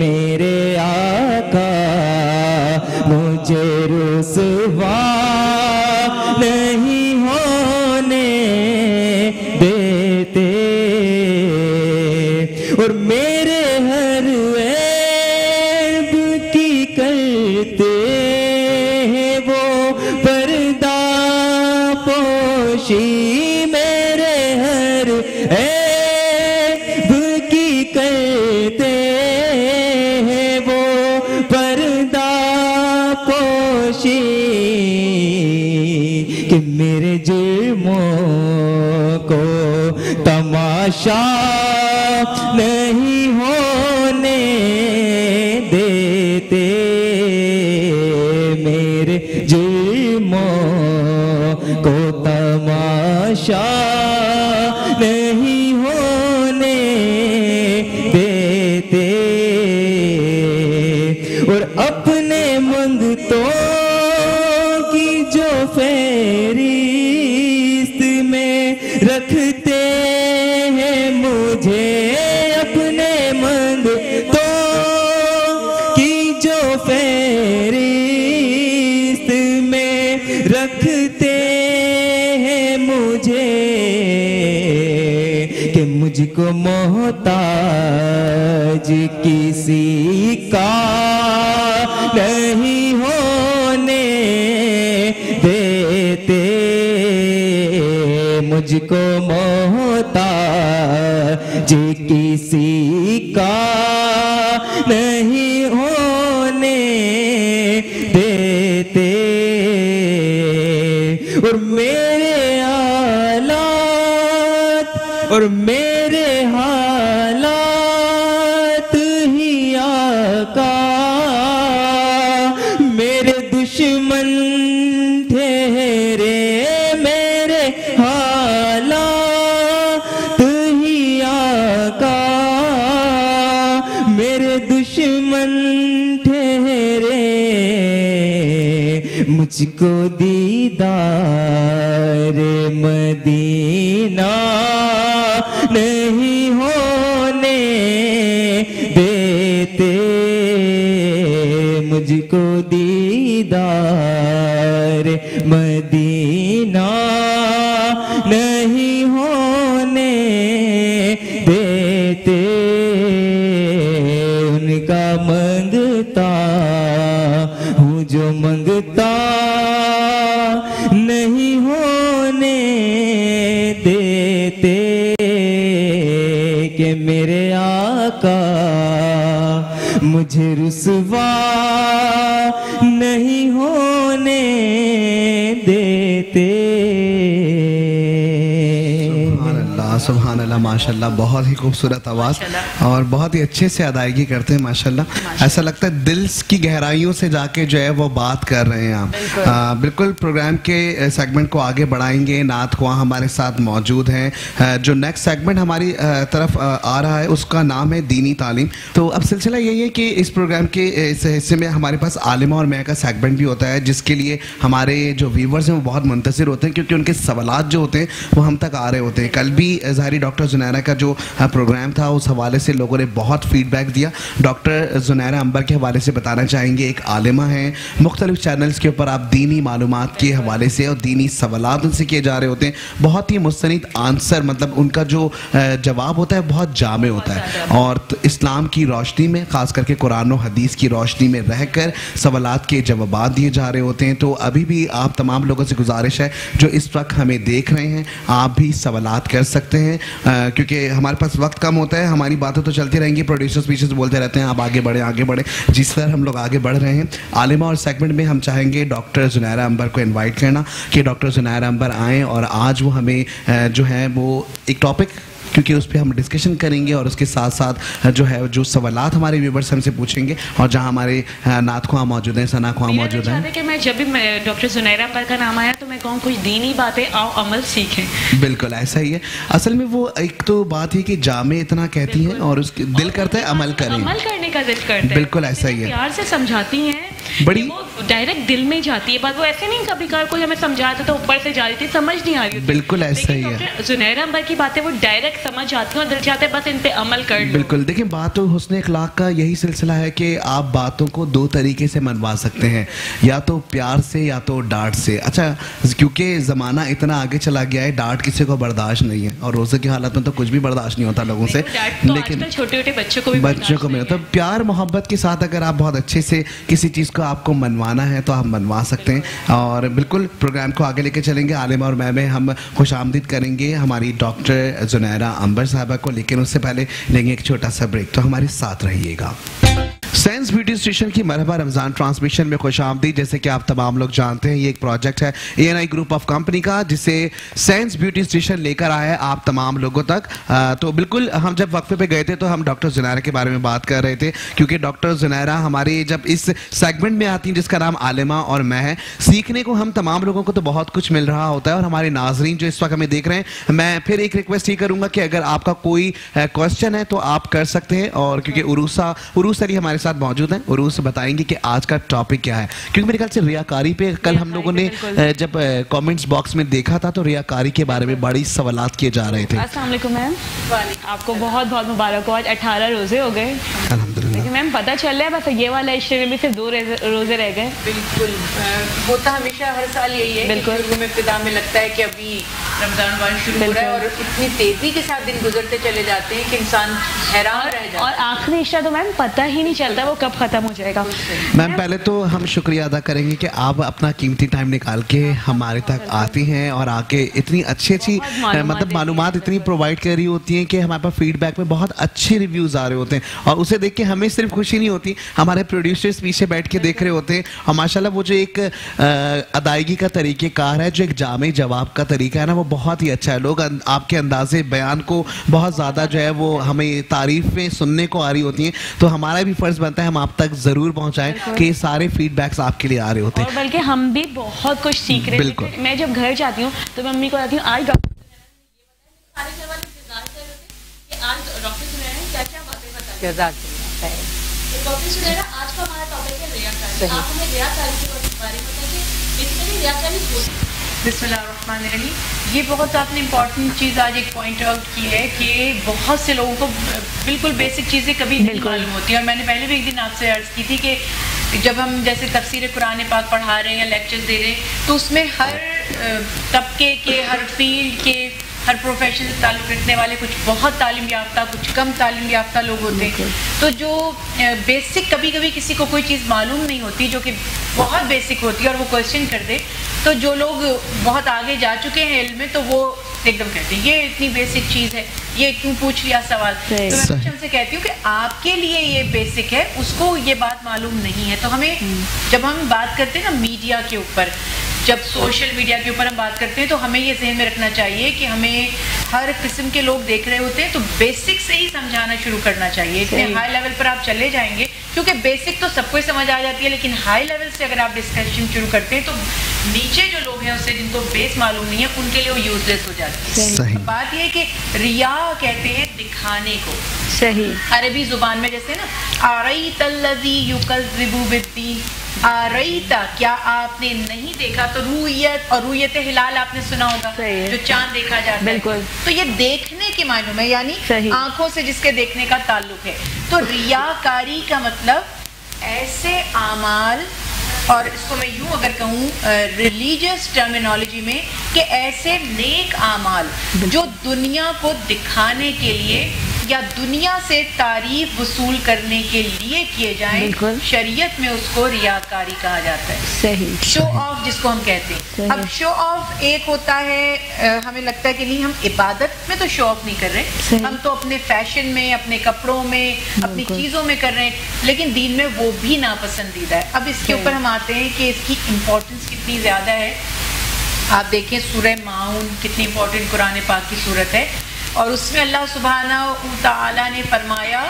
मेरे आका मुझे रुसवा नहीं होने देते, और मेरे हर ऐब की करते हैं वो शी, मेरे हर ऐब की करते हैं वो पर्दा पोशी, कि मेरे जुर्मों को तमाशा नहीं होने देते, मेरे जुर्मों को शाह नहीं होने देते, और अपने मंगतों की जो फेरिस्त में रखते हैं मुझे, अपने मंगतों की जो फेरिस्त में रखते मुझे, कि मुझको मोहताज किसी का नहीं होने देते, मुझको मोहताज किसी का नहीं होने देते, और मेरे हालात ही आका मेरे दुश्मन ठहरे, मेरे हालात ही आका मेरे दुश्मन ठहरे, मुझको दीदार मदीना नहीं होने देते, मुझको दीदार देते उनका मंगता हूँ, जो मंगता नहीं होने देते कि मेरे आका मुझे रुसवा नहीं होने देते। सुभान अल्लाह, माशाल्लाह, बहुत ही खूबसूरत आवाज़ और बहुत ही अच्छे से अदायगी करते हैं माशाल्लाह। ऐसा लगता है दिल की गहराइयों से जाके जो है वो बात कर रहे हैं आप। बिल्कुल प्रोग्राम के सेगमेंट को आगे बढ़ाएंगे। नात ख्वाह हमारे साथ मौजूद हैं। जो नेक्स्ट सेगमेंट हमारी तरफ आ रहा है उसका नाम है दीनी तालीम। तो अब सिलसिला यही है कि इस प्रोग्राम के इस हिस्से में हमारे पास आलिमा और मैं का सेगमेंट भी होता है, जिसके लिए हमारे जो व्यूवर्स हैं वो बहुत मुंतज़िर होते हैं क्योंकि उनके सवालात जो होते हैं वो हम तक आ रहे होते हैं। कल भी ज़ाहिर डॉक्टर जुनैरा का जो प्रोग्राम था उस हवाले से लोगों ने बहुत फीडबैक दिया। डॉक्टर जुनैरा अंबर के हवाले से बताना चाहेंगे, एक आलिमा हैं, मुख्तलिफ चैनल्स के ऊपर आप दीनी मालूमात के हवाले से और दीनी सवालात उनसे किए जा रहे होते हैं। बहुत ही मुस्तनिद आंसर, मतलब उनका जो जवाब होता है बहुत जामे होता है और तो इस्लाम की रोशनी में, ख़ास करके कुरान और हदीस की रोशनी में रह कर सवालात के जवाब दिए जा रहे होते हैं। तो अभी भी आप तमाम लोगों से गुजारिश है जो इस वक्त हमें देख रहे हैं, आप भी सवालात कर सकते हैं क्योंकि हमारे पास वक्त कम होता है। हमारी बातें तो चलती रहेंगी, प्रोड्यूसर्स पीछे से बोलते रहते हैं आप आगे बढ़े आगे बढ़े। जिस तरह हम लोग आगे बढ़ रहे हैं आलिमा और सेगमेंट में, हम चाहेंगे डॉक्टर जुनैरा अंबर को इन्वाइट करना कि डॉक्टर जुनैरा अंबर आएँ और आज वो हमें जो है वो एक टॉपिक क्योंकि उस पर हम डिस्कशन करेंगे और उसके साथ साथ जो है जो सवालात हमारे व्यूवर्स हमसे पूछेंगे और जहाँ हमारे नात ख्वाह मौजूद हैं, सना ख्वाह मौजूद हैं। कि मैं जब भी डॉक्टर जुनैरा पर का नाम आया तो मैं कहूँ कुछ दीनी बातें आओ अमल सीखें। बिल्कुल ऐसा ही है। असल में वो एक तो बात है कि जामे इतना कहती हैं और उसके दिल करता है अमल करें, अमल करने का दिल करता है। बिल्कुल ऐसा ही है। प्यार से समझाती हैं, बड़ी डायरेक्ट दिल में जाती है बात। वो ऐसे नहीं कभी कार कोई हमें समझाता तो ऊपर से जा रही थी, समझ नहीं आ रही। बिल्कुल ऐसा ही है। जुनैरा अंबर की बातें वो डायरेक्ट समझ आती हैं और दिल चाहता है बस इन पे अमल कर। बिल्कुल, देखिए बात और हुस्न अखलाक का यही सिलसिला है कि आप बातों को दो तरीके से मनवा सकते हैं, या तो प्यार से या तो डांट से। अच्छा, क्योंकि ज़माना इतना आगे चला गया है, डांट किसी को बर्दाश्त नहीं है और रोज़े की हालत में तो कुछ भी बर्दाश्त नहीं होता लोगों से, लेकिन छोटे छोटे बच्चों को मिलता है। प्यार मोहब्बत के साथ अगर आप बहुत अच्छे से किसी चीज़ को आपको मनवाना है तो आप मनवा सकते हैं। और बिल्कुल प्रोग्राम को आगे लेके चलेंगे। आलिमा और मैं में हम खुशामदीद करेंगे हमारी डॉक्टर जुनैरा अंबर साहबा को, लेकिन उससे पहले लेंगे एक छोटा सा ब्रेक, तो हमारे साथ रहिएगा। सेंस ब्यूटी स्टेशन की मरहबा रमज़ान ट्रांसमिशन में खुश आमदीद। जैसे कि आप तमाम लोग जानते हैं ये एक प्रोजेक्ट है A&I ग्रुप ऑफ कंपनी का, जिसे सेंस ब्यूटी स्टेशन लेकर आया है आप तमाम लोगों तक। तो बिल्कुल हम जब वक्फे पे गए थे तो हम डॉक्टर जुनैरा के बारे में बात कर रहे थे क्योंकि डॉक्टर जुनैरा हमारे जब इस सेगमेंट में आती हैं जिसका नाम आलिमा और मैं है, सीखने को हम तमाम लोगों को तो बहुत कुछ मिल रहा होता है और हमारे नाजरीन जो इस वक्त हमें देख रहे हैं, मैं फिर एक रिक्वेस्ट ही करूँगा कि अगर आपका कोई क्वेश्चन है तो आप कर सकते हैं। और क्योंकि उरूस अली हमारे साथ मौजूद हैं, उरूस बताएंगे कि आज का टॉपिक क्या है, क्योंकि मेरे ख्याल से रियाकारी पे कल हम लोगों ने जब कमेंट्स बॉक्स में देखा था तो रियाकारी के बारे में बड़ी सवालात किए जा रहे थे। अस्सलाम वालेकुम मैम। आपको बहुत बहुत मुबारक हो, आज 18 रोजे हो गए अल्हम्दुलिल्लाह। मैम पता चल रहा है बस ये वाला इश्ते में भी सिर्फ 2 रोजे रह गए। बिल्कुल होता हमेशा हर साल यही है, बिल्कुल में फिदा में लगता है कि अभी रमजान वाला शुरू हो रहा है और इतनी तेजी के साथ दिन गुजरते चले जाते हैं कि इंसान हैरान रह जाता है। और आखिरी इश्ता तो मैम पता ही नहीं चलता वो कब खत्म हो जाएगा। मैम पहले तो हम शुक्रिया अदा करेंगे कि आप अपना कीमती टाइम निकाल के हमारे तक आती हैं और आके इतनी अच्छी अच्छी मतलब मालूमात इतनी प्रोवाइड कर रही होती हैं कि हमारे पास फीडबैक में बहुत अच्छे रिव्यूज़ आ रहे होते हैं और उसे देख के हमें सिर्फ खुशी नहीं होती, हमारे प्रोड्यूसर्स पीछे बैठ के देख रहे होते हैं और माशाल्लाह वो जो एक अदायगी का तरीक़ेकार है, जो एक जामे जवाब का तरीका है ना, वो बहुत ही अच्छा है। लोग आपके अंदाज़े बयान को बहुत ज़्यादा जो है वो हमें तारीफ़ में सुनने को आ रही होती हैं, तो हमारा भी फ़र्ज़ बनता है हम आप तक ज़रूर पहुँचाएँ कि सारे फीडबैक्स आपके लिए आ रहे होते हैं। बल्कि हम भी बहुत कुछ सीख रहे हैं। मैं जब घर जाती हूँ तो मम्मी को आती हूँ आज डॉक्टर ये बहुत आपने इम्पॉर्टेंट चीज़ आज एक पॉइंट आउट की है कि बहुत से लोगों को बिल्कुल बेसिक चीज़ें कभी नहीं मालूम होती हैं। और मैंने पहले भी एक दिन आपसे अर्ज़ की थी कि जब हम जैसे तफसीर कुरान पाक पढ़ा रहे हैं या लेक्चर्स दे रहे हैं तो उसमें हर तबके के, हर फील्ड के, हर प्रोफेशन से ताल्लुक़ रखने वाले, कुछ बहुत तालीम याफ्ता, कुछ कम तालीम याफ्ता लोग होते हैं। तो जो बेसिक कभी कभी किसी को कोई चीज़ मालूम नहीं होती जो कि बहुत बेसिक होती है और वो क्वेश्चन कर दे, तो जो लोग बहुत आगे जा चुके हैं इल्म में तो वो एकदम कहते हैं ये इतनी बेसिक चीज़ है, ये क्यों पूछ लिया सवाल। तो मैं उनसे कहती हूँ कि आपके लिए ये बेसिक है, उसको ये बात मालूम नहीं है। तो हमें जब हम बात करते हैं ना मीडिया के ऊपर, जब सोशल मीडिया के ऊपर हम बात करते हैं, तो हमें ये जहन में रखना चाहिए कि हमें हर किस्म के लोग देख रहे होते हैं, तो बेसिक से ही समझाना शुरू करना चाहिए। इतने हाई लेवल पर आप चले जाएंगे क्योंकि बेसिक तो सबको समझ आ जाती है, लेकिन हाई लेवल से अगर आप डिस्कशन शुरू करते हैं तो नीचे जो लोग हैं उससे जिनको बेस मालूम नहीं है उनके लिए वो यूजलेस हो जाती है। बात यह है कि रिया कहते हैं दिखाने को, सही अरबी जुबान में, जैसे ना आरई तल्लजी युकज़्ज़िबु बिद्दीन, आरईता क्या आपने नहीं देखा, तो रूयत और रूयत हिलाल आपने सुना होगा जो चांद देखा जाता है, बिल्कुल तो ये देखने के मायनों में यानी आंखों से जिसके देखने का ताल्लुक है। तो रियाकारी का मतलब ऐसे आमाल, और इसको मैं यूँ अगर कहूँ रिलीजियस टर्मिनोलॉजी में, कि ऐसे नेक आमाल जो दुनिया को दिखाने के लिए या दुनिया से तारीफ वसूल करने के लिए किए जाएं, शरीयत में उसको रियाकारी कहा जाता है। सही शो ऑफ जिसको हम कहते हैं। अब शो ऑफ एक होता है, हमें लगता है कि नहीं हम इबादत में तो शो ऑफ नहीं कर रहे, हम तो अपने फैशन में, अपने कपड़ों में, अपनी चीज़ों में कर रहे हैं, लेकिन दीन में वो भी नापसंदीदा है। अब इसके ऊपर हम आते हैं कि इसकी इम्पोर्टेंस कितनी ज़्यादा है। आप देखें सूरह माऊन कितनी इम्पोर्टेंट कुरान पाक की सूरत है, और उसमें अल्लाह सुब्हानहू तआला ने फरमाया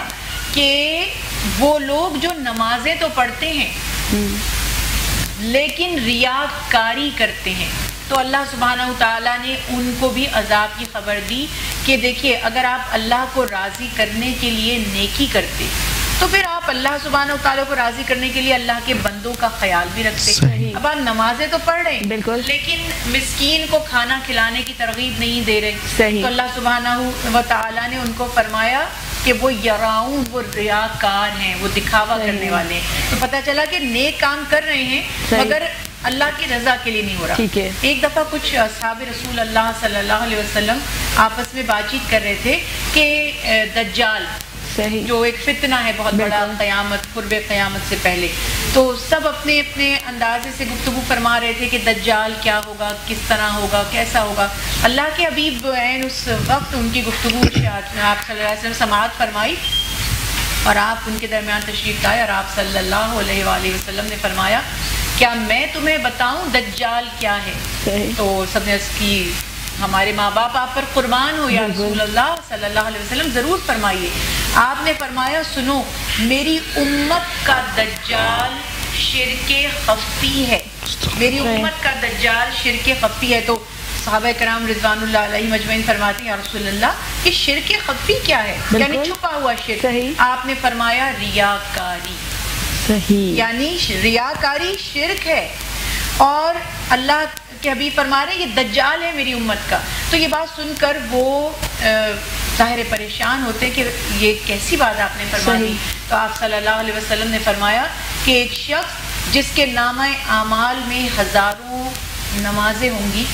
कि वो लोग जो नमाजें तो पढ़ते हैं लेकिन रियाकारी करते हैं, तो अल्लाह सुब्हानहू तआला ने उनको भी अजाब की खबर दी कि देखिए अगर आप अल्लाह को राज़ी करने के लिए नेकी करते तो फिर आप अल्लाह सुब्हानहू तआला को राज़ी करने के लिए अल्लाह के बंदों का ख्याल भी रखते हैं। अब आप नमाजें तो पढ़ रहे हैं लेकिन मिस्कीन को खाना खिलाने की तरगीब नहीं दे रहे, तो अल्लाह सुब्हानहू व तआला ने उनको फरमाया कि वो यराउन, वो रियाकार हैं, वो दिखावा करने वाले हैं। तो पता चला कि नेक काम कर रहे हैं मगर अल्लाह की रजा के लिए नहीं हो रहा। ठीक है। एक दफ़ा कुछ साहब रसूल अल्लाह सल्लल्लाहु अलैहि वसल्लम आपस में बातचीत कर रहे थे कि दज्जाल जो एक फितना है बहुत बड़ा, क़यामत, क़ुर्बे क़यामत से पहले, तो सब अपने अपने अंदाजे से गुफ्तगू फरमा रहे थे कि दज्जाल क्या होगा, किस तरह होगा, कैसा होगा। अल्लाह के हबीब ऐन उस वक्त उनकी गुफ्तगू आप सल्लल्लाहु अलैहि वसल्लम समाअत फरमाई और आप उनके दरमियान तशरीफ लाए, और आप सल्लल्लाहु अलैहि वसल्लम ने फरमाया क्या मैं तुम्हें बताऊँ दज्जाल क्या है? तो सबने उसकी हमारे माँ बाप आप पर कुर्बान हो या रसूल अल्लाह सल्लल्लाहु अलैहि वसल्लम ज़रूर फरमाइए। आपने फरमाया सुनो मेरी उम्मत का दज्जाल शिरके खफ़ी है, मेरी उम्मत का दज्जाल शिरके खफ़ी है। तो सहाबा कराम रिज़वानुल्लाह अलैहिम अजमईन फरमाते हैं या रसूल अल्लाह कि शिरके खफ़ी क्या है, यानी छुपा हुआ शिरक। आपने फरमाया रियाकारी, सही यानी रियाकारी शिरक है, और अल्लाह के हबीब फरमा रहे ये दज्जाल है मेरी उम्मत का। तो ये बात सुनकर वो ज़ाहिर परेशान होते कि ये कैसी बात आपने फरमाई। तो आप सल्लल्लाहु अलैहि वसल्लम ने फरमाया कि एक शख्स जिसके नामा आमाल में हज़ारों नमाजें होंगी,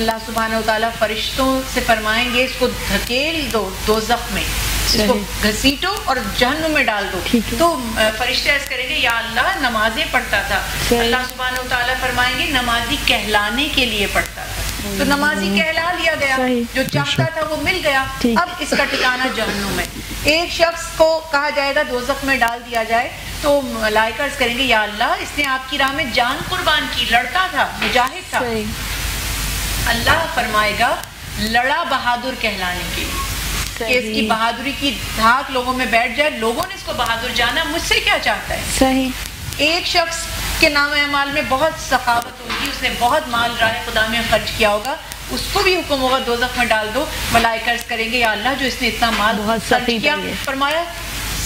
अल्लाह सुब्हानहू व तआला फरिश्तों से फरमाएंगे इसको धकेल दो दोज़ख में, इसको घसीटो और जहन्नुम में डाल दो। तो फरिश्ते ऐसा करेंगे या अल्लाह नमाजें पढ़ता था, अल्लाह सुब्हानहू व तआला फरमाएंगे नमाजी कहलाने के लिए पढ़ता था, तो नमाजी कहला लिया गया, जो चाहता था वो मिल गया, अब इसका ठिकाना जहन्नुम है। एक शख्स को कहा जाएगा दोज़ख में डाल दिया जाए, तो मलाइका ऐसा करेंगे या अल्लाह इसने आपकी राह में जान कुर्बान की, लड़ता था, मुजाहिद था, अल्लाह फरमाएगा लड़ा बहादुर कहलाने के लिए कि इसकी बहादुरी की धाक लोगों में बैठ जाए, लोगों ने इसको बहादुर जाना, मुझसे क्या चाहता है। सही। एक शख्स के नाम अमाल में बहुत सखावत होगी, उसने बहुत माल राह खुदा में खर्च किया होगा, उसको भी हुक्म होगा दोज़ख में डाल दो, मलाइका अर्ज़ करेंगे या अल्लाह जो इसने इतना माल बहुत खर्च किया, फरमाया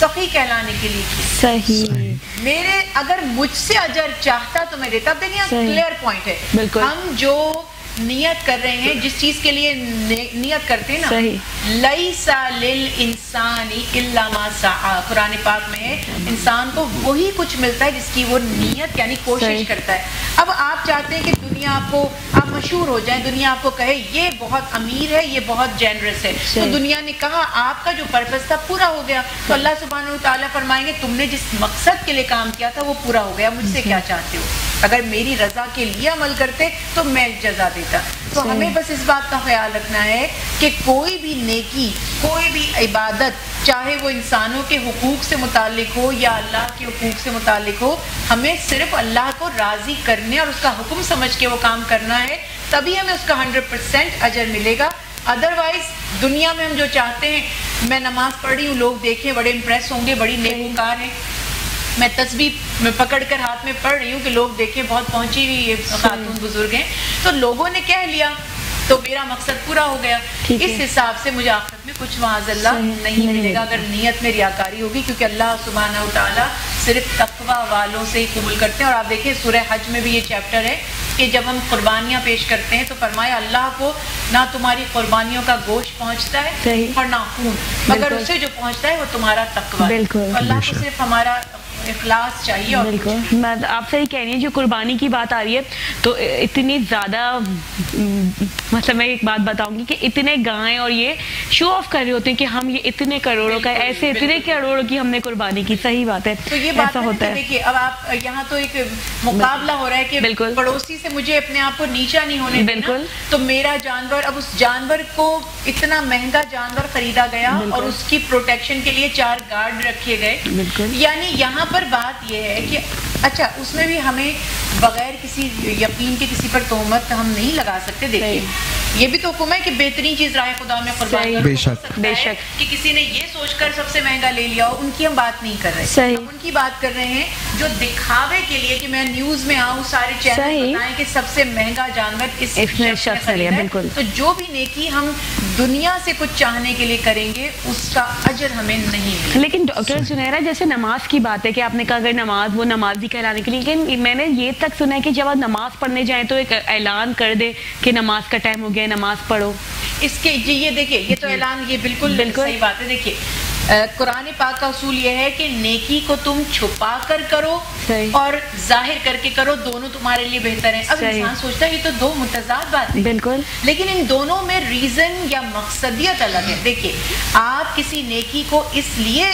सखी कहलाने के लिए की। सही। मेरे अगर मुझसे अजर चाहता तो मैं देता। अब देखिए क्लियर पॉइंट है, हम जो नियत कर रहे हैं, जिस चीज के लिए नियत करते हैं ना, सही। लैसा लिल इंसानी इल्ला मा सआ, कुरान पाक में इंसान को वही कुछ मिलता है जिसकी वो नियत यानी कोशिश करता है। अब आप चाहते हैं कि दुनिया आपको, आप मशहूर हो जाए, दुनिया आपको कहे ये बहुत अमीर है, ये बहुत जेनरस है, तो दुनिया ने कहा आपका जो पर्पस था पूरा हो गया, तो अल्लाह सुब्हानहू व तआला फरमाएंगे तुमने जिस मकसद के लिए काम किया था वो पूरा हो गया, मुझसे क्या चाहते हो? अगर मेरी रजा के लिए अमल करते तो मैं जजा देता। तो हमें बस इस बात का ख्याल रखना है कि कोई भी नेकी, कोई भी इबादत, चाहे वो इंसानों के हुकूक से मुतालिक हो या अल्लाह के हुकूक से मुतालिक हो, हमें सिर्फ अल्लाह को राज़ी करने और उसका हुक्म समझ के वो काम करना है, तभी हमें उसका 100% अजर मिलेगा। अदरवाइज दुनिया में हम जो चाहते हैं, मैं नमाज पढ़ रही हूँ, लोग देखें, बड़े इंप्रेस होंगे, बड़ी नेककार है, मैं तस्बीह में पकड़ कर हाथ में पढ़ रही हूँ कि लोग देखें बहुत पहुँची हुई ये खातून बुजुर्ग हैं, तो लोगों ने कह लिया तो मेरा मकसद पूरा हो गया। इस हिसाब से मुझे आखिरत में कुछ माज़अल्लाह नहीं मिलेगा अगर नीयत में रियाकारी होगी, क्योंकि अल्लाह सुब्हानहू व तआला सिर्फ तकवा वालों से ही कबूल करते हैं। और आप देखें सूरह हज में भी ये चैप्टर है कि जब हम कुर्बानियाँ पेश करते हैं तो फरमाया अल्लाह को ना तुम्हारी कुर्बानियों का गोश्त पहुँचता है और ना खून, मगर उसे जो पहुँचता है वो तुम्हारा तकवा है। अल्लाह को सिर्फ हमारा इखलास चाहिए। और मैं आपसे ही कह रही हूँ, जो कुर्बानी की बात आ रही है तो इतनी ज़्यादा, मतलब मैं एक बात बताऊंगी कि इतने गायें और ये शो ऑफ कर रहे होते हैं कि हम ये इतने करोड़ों का, ऐसे इतने करोड़ों की हमने कुर्बानी की। सही बात है, तो ये बात ऐसा होता है। देखिए अब आप यहाँ तो एक मुकाबला हो रहा है कि बिल्कुल पड़ोसी से मुझे अपने आप को नीचा नहीं होने, बिल्कुल, तो मेरा जानवर, अब उस जानवर को इतना महंगा जानवर खरीदा गया और उसकी प्रोटेक्शन के लिए 4 गार्ड रखे गए, यानी यहाँ पर बात यह है कि अच्छा उसमें भी हमें बगैर किसी यकीन के किसी पर तोहमत हम नहीं लगा सकते। देखिए ये भी तो हुक्म है कि बेहतरीन चीज राह खुदा में कुर्बान करो, बेशक कि किसी ने ये सोचकर सबसे महंगा ले लिया हो, उनकी हम बात नहीं कर रहे हैं, हम उनकी बात कर रहे हैं जो दिखावे के लिए कि मैं न्यूज में आऊँ, सारे चैनल बताएं कि सबसे महंगा जानवर इसने शख्स लिया। बिल्कुल, तो जो भी नेकी हम दुनिया से कुछ चाहने के लिए करेंगे उसका अजर हमें नहीं। लेकिन डॉक्टर जुनैरा, जैसे नमाज की बात है कि आपने कहा अगर नमाज, वो नमाजी कहलाने के लिए, लेकिन मैंने ये तक सुना है कि जब आप नमाज पढ़ने जाएं तो एक ऐलान कर दे कि नमाज का टाइम हो गया, नमाज पढ़ो। इसके जी ये देखिए, ये तो ऐलान, ये बिल्कुल सही बात है। देखिए कुरान पाक का उसूल ये है कि नेकी को तुम छुपा कर करो और जाहिर करके करो, दोनों तुम्हारे लिए बेहतर है। अब इंसान सोचता है ये तो दो मुतजाद बात है, बिल्कुल, लेकिन इन दोनों में रीजन या मकसदियत अलग है। देखिए आप किसी नेकी को इसलिए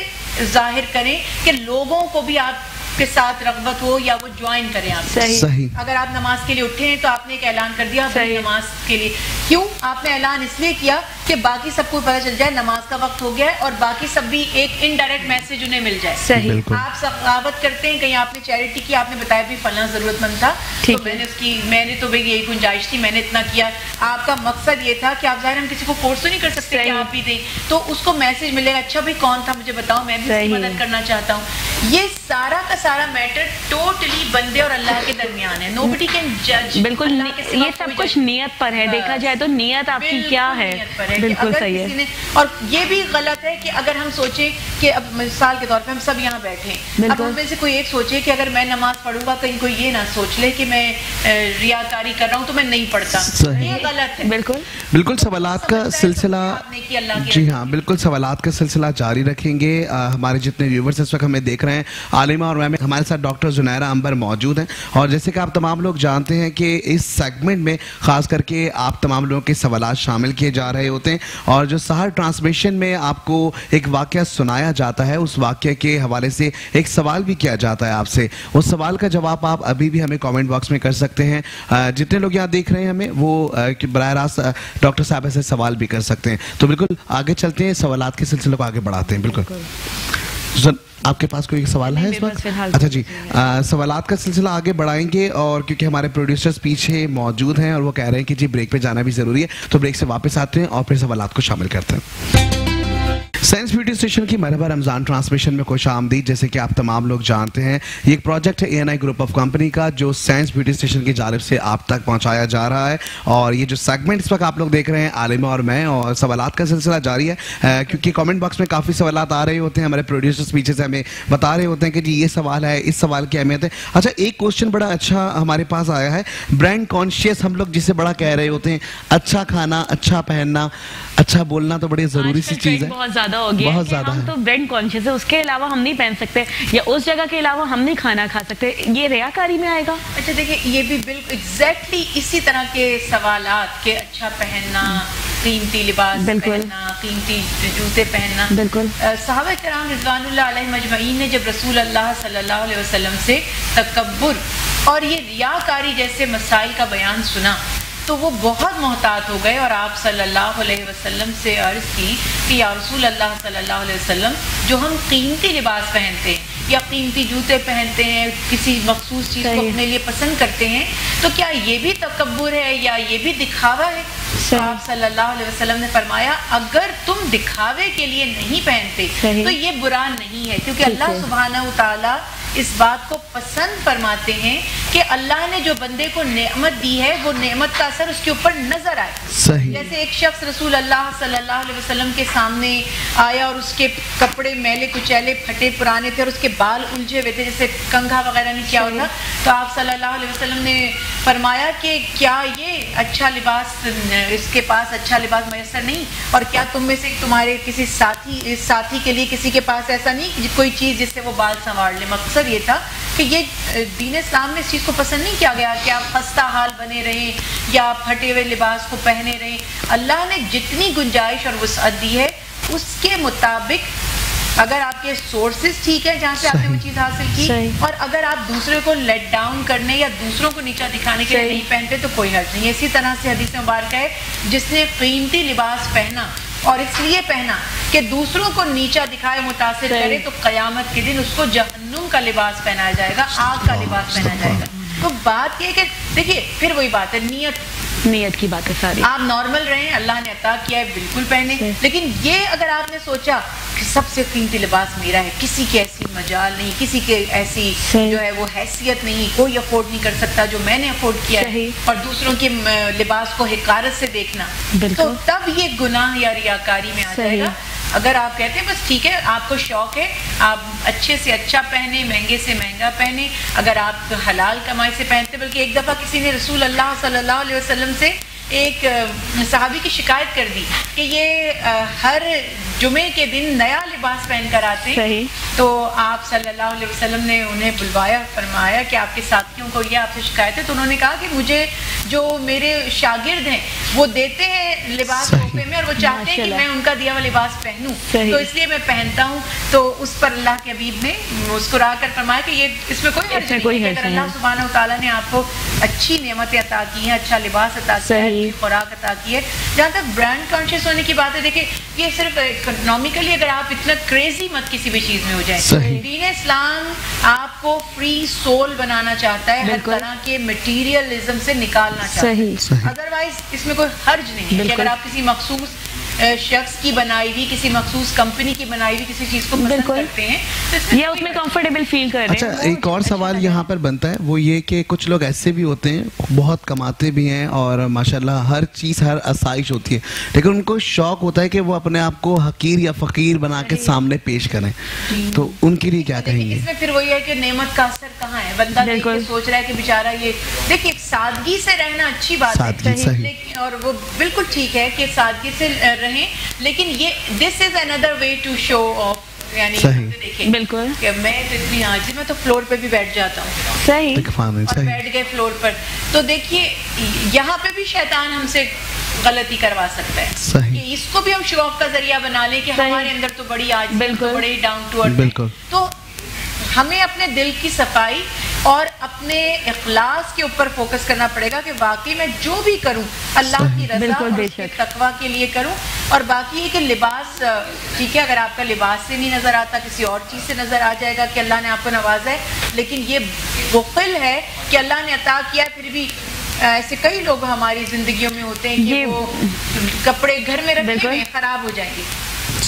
जाहिर करें कि लोगों को भी आप के साथ रगबत हो या वो ज्वाइन करें आप, सही। अगर आप नमाज के लिए उठे हैं तो आपने एक ऐलान कर दिया नमाज के लिए, क्यों आपने ऐलान इसलिए किया कि बाकी सबको पता चल जाए नमाज का वक्त हो गया है और बाकी सब भी एक इनडायरेक्ट मैसेज उन्हें मिल जाए, सही। आप सखावत करते हैं, कहीं आपने चैरिटी की, आपने बताया भी फलां जरूरतमंद था तो मैंने तो भाई यही गुंजाइश थी, मैंने इतना किया, आपका मकसद ये था कि आप जाहिर हम किसी को फोर्स तो नहीं कर सकते आप भी दें, तो उसको मैसेज मिलेगा अच्छा भाई कौन था मुझे बताओ, मैं भी मदद करना चाहता हूँ। ये सारा का सारा मैटर टोटली बंदे और अल्लाह के दरमियान है, nobody can judge, बिल्कुल ये सब कुछ नियत पर है। देखा जाए तो नियत आपकी क्या है, बिल्कुल सही है। और ये भी गलत है कि अगर हम सोचे कि अब मिसाल के तौर पे हम सब यहाँ बैठे, अब उनमें से कोई एक सोचे कि अगर मैं नमाज पढ़ूंगा कहीं कोई ये ना सोच ले कि मैं रियाकारी कर रहा हूँ तो मैं नहीं पढ़ता, ये गलत है। बिल्कुल बिल्कुल, सवालात का सिलसिला, जी हाँ बिल्कुल, सवालात का सिलसिला जारी रखेंगे। हमारे जितने व्यूवर्स इस वक्त हमें देख रहे हैं, आलिमा और हमारे साथ डॉक्टर जुनैरा अंबर मौजूद हैं, और जैसे कि आप तमाम लोग जानते हैं कि इस सेगमेंट में ख़ास करके आप तमाम लोगों के सवाल शामिल किए जा रहे होते हैं, और जो सहर ट्रांसमिशन में आपको एक वाक़या सुनाया जाता है, उस वाक़ये के हवाले से एक सवाल भी किया जाता है आपसे, उस सवाल का जवाब आप अभी भी हमें कॉमेंट बॉक्स में कर सकते हैं। जितने लोग यहाँ देख रहे हैं हमें, वो बराह रास्त डॉक्टर साहब ऐसे सवाल भी कर सकते हैं। तो बिल्कुल आगे चलते हैं, सवालात के सिलसिले को आगे बढ़ाते हैं। बिल्कुल आपके पास कोई सवाल है इस वक्त? अच्छा जी, सवालात का सिलसिला आगे बढ़ाएंगे, और क्योंकि हमारे प्रोड्यूसर्स पीछे मौजूद हैं और वो कह रहे हैं कि जी ब्रेक पे जाना भी ज़रूरी है, तो ब्रेक से वापस आते हैं और फिर सवालात को शामिल करते हैं। सेंस ब्यूटी स्टेशन की मरहबा रमज़ान ट्रांसमिशन में खुश आमदीद। जैसे कि आप तमाम लोग जानते हैं, ये एक प्रोजेक्ट है ANI ग्रुप ऑफ कंपनी का जो सेंस ब्यूटी स्टेशन की जानिब से आप तक पहुंचाया जा रहा है। और ये जो सेगमेंट इस वक्त आप लोग देख रहे हैं, आलिमा और मैं, और सवालात का सिलसिला जारी है क्योंकि कमेंट बॉक्स में काफ़ी सवालात आ रहे होते हैं। हमारे प्रोड्यूसर्स पीछे से हमें बता रहे होते हैं कि जी ये सवाल है, इस सवाल की अहमियत है। अच्छा, एक क्वेश्चन बड़ा अच्छा हमारे पास आया है, ब्रांड कॉन्शियस हम लोग जिसे बड़ा कह रहे होते हैं। अच्छा खाना, अच्छा पहनना, अच्छा बोलना तो बड़ी ज़रूरी सी चीज़ है, हो गया बहुत ज्यादा। हम तो ब्रांड कॉन्शियस है, उसके अलावा हम नहीं पहन सकते या उस जगह के अलावा हम नहीं खाना खा सकते, ये रियाकारी में आएगा। अच्छा देखिए, ये भी बिल्कुल एग्जैक्टली इसी तरह के सवालात के अच्छा पहनना, कीमती लिबास पहनना, कीमती जूते पहनना। बिल्कुल सहाबा किराम रिज़वानुल्लाह अलैहि मजमईन ने जब रसूल अल्लाह सल्लल्लाहु अलैहि वसल्लम से तकब्बुर और ये रियाकारी जैसे मसाइल का बयान सुना तो वो बहुत मोहतात हो गए और आप सल्लल्लाहु अलैहि वसल्लम से अर्ज़ की कि या रसूल अल्लाह सल्लल्लाहु अलैहि वसल्लम, जो हम कीमती लिबास पहनते हैं या कीमती जूते पहनते हैं, किसी मखसूस चीज़ को अपने लिए पसंद करते हैं, तो क्या ये भी तकब्बुर है या ये भी दिखावा है? आप सल्लल्लाहु अलैहि वसल्लम ने फरमाया अगर तुम दिखावे के लिए नहीं पहनते तो ये बुरा नहीं है, क्योंकि अल्लाह सुब्हानहू तआला इस बात को पसंद फरमाते हैं कि अल्लाह ने जो बंदे को नेमत दी है वो नेमत का असर उसके ऊपर नजर आए। जैसे एक शख्स रसूल अल्लाह सल्लल्लाहु अलैहि वसल्लम के सामने आया और उसके कपड़े मैले कुचैले फटे पुराने थे और उसके बाल उलझे हुए थे, जैसे कंघा वगैरह में क्या होता, तो आप सल्लल्लाहु अलैहि वसल्लम ने फरमाया कि क्या ये अच्छा लिबास, इसके पास अच्छा लिबास मैसर नहीं, और क्या तुम में से तुम्हारे किसी साथी के लिए किसी के पास ऐसा नहीं कोई चीज़ जिससे वो बाल संवार ले। मकसद ये था कि ये दीन इस्लाम में इस चीज़ को पसंद नहीं किया गया कि आप खस्ता हाल बने रहें या आप फटे हुए लिबास को पहने रहें। अल्लाह ने जितनी गुंजाइश और वसअत दी है उसके मुताबिक अगर आपके सोर्सेज ठीक है जहाँ से आपने वो चीज़ हासिल की, और अगर आप दूसरे को लेट डाउन करने या दूसरों को नीचा दिखाने के लिए नहीं पहनते तो कोई हर्ज नहीं। इसी तरह से हदीस मुबारक है, जिसने कीमती लिबास पहना और इसलिए पहना कि दूसरों को नीचा दिखाए, मुतासिर करे, तो क़यामत के दिन उसको जहन्नुम का लिबास पहनाया जाएगा, आग का लिबास पहनाया जाएगा। तो बात यह कि देखिए फिर वही बात है, नीयत की बात है सारी। आप नॉर्मल रहें, अल्लाह ने अता किया है बिल्कुल पहने, लेकिन ये अगर आपने सोचा कि सबसे कीमती लिबास मेरा है, किसी की ऐसी मजाल नहीं, किसी के ऐसी जो है वो हैसियत नहीं, कोई अफोर्ड नहीं कर सकता जो मैंने अफोर्ड किया है, और दूसरों के लिबास को हिकारत से देखना, तो तब ये गुनाह या रियाकारी में आ जाएगा। अगर आप कहते हैं बस ठीक है, आपको शौक है, आप अच्छे से अच्छा पहने, महंगे से महंगा पहने, अगर आप हलाल कमाई से पहनते। बल्कि एक दफ़ा किसी ने रसूल अल्लाह सल्लल्लाहु अलैहि वसल्लम से एक सहाबी की शिकायत कर दी कि ये हर जुमे के दिन नया लिबास पहन कर आते, तो आप सल्लल्लाहु अलैहि वसल्लम ने उन्हें बुलवाया, फरमाया कि आपके साथियों को ये आपसे शिकायत है, तो उन्होंने कहा कि मुझे जो मेरे शागिर्द हैं वो देते हैं लिबास तोहफे में और वो चाहते हैं कि मैं उनका दिया हुआ लिबास पहनूं, तो इसलिए मैं पहनता हूँ। तो उस पर अल्लाह के हबीब ने मुस्कुरा कर फरमाया कि ये इसमें कोई हर्ज नहीं, अल्लाह सुब्हानहू तआला ने आपको अच्छी नेमतें अता की हैं, अच्छा लिबास अता किया है, खुराक अता की है। जहाँ तक ब्रांड कॉन्शियस होने की बात है, देखिए ये सिर्फ इकोनॉमिकली अगर आप इतना क्रेजी मत किसी भी चीज़ में हो जाए, दीन इस्लाम आपको फ्री सोल बनाना चाहता है, हर तरह के मटीरियलिज्म से निकालना चाहता है, अदरवाइज इसमें कोई हर्ज नहीं है। अगर आप किसी मखसूस शख्स की बनाई हुई, किसी मखसूस कंपनी की बनाई हुई किसी चीज़ को पसंद करते हैं तो या उसमें कंफर्टेबल फील कर रहे हैं। अच्छा, एक और सवाल यहाँ पर बनता है, वो ये कि कुछ लोग ऐसे भी होते हैं बहुत कमाते भी हैं और माशाल्लाह हर चीज़, हर आसाइश होती है, लेकिन उनको शौक होता है कि वो अपने आप को हकीर या फ़कीर बना के सामने पेश करें, तो उनके लिए क्या कहेंगे? इसमें फिर वही है कि नेमत का असर कहाँ है, बंदा सोच रहा है कि बेचारा ये देखिए सादगी से रहना अच्छी बात है और वो बिल्कुल ठीक है कि सादगी से रहे, लेकिन ये this is another way to show off, यानी देखिए बिल्कुल कि मैं तो इतनी आज मैं तो फ्लोर पे भी बैठ जाता हूँ, सही और बैठ गए फ्लोर पर, तो देखिए यहाँ पे भी शैतान हमसे गलती करवा सकता है कि इसको भी हम शो ऑफ का जरिया बना लें कि हमारे अंदर तो बड़ी आज बड़े डाउन टू अर्थ। तो हमें अपने दिल की सफाई और अपने इखलास के ऊपर फोकस करना पड़ेगा कि वाकई मैं जो भी करूं अल्लाह की रज़ा और तकवा के लिए करूं, और बाकी ये कि लिबास ठीक है, अगर आपका लिबास से नहीं नज़र आता किसी और चीज़ से नज़र आ जाएगा कि अल्लाह ने आपको नवाजा है, लेकिन ये बुखल है कि अल्लाह ने अता किया फिर भी ऐसे कई लोग हमारी जिंदगियों में होते हैं कि वो कपड़े घर में रखे खराब हो जाएंगे,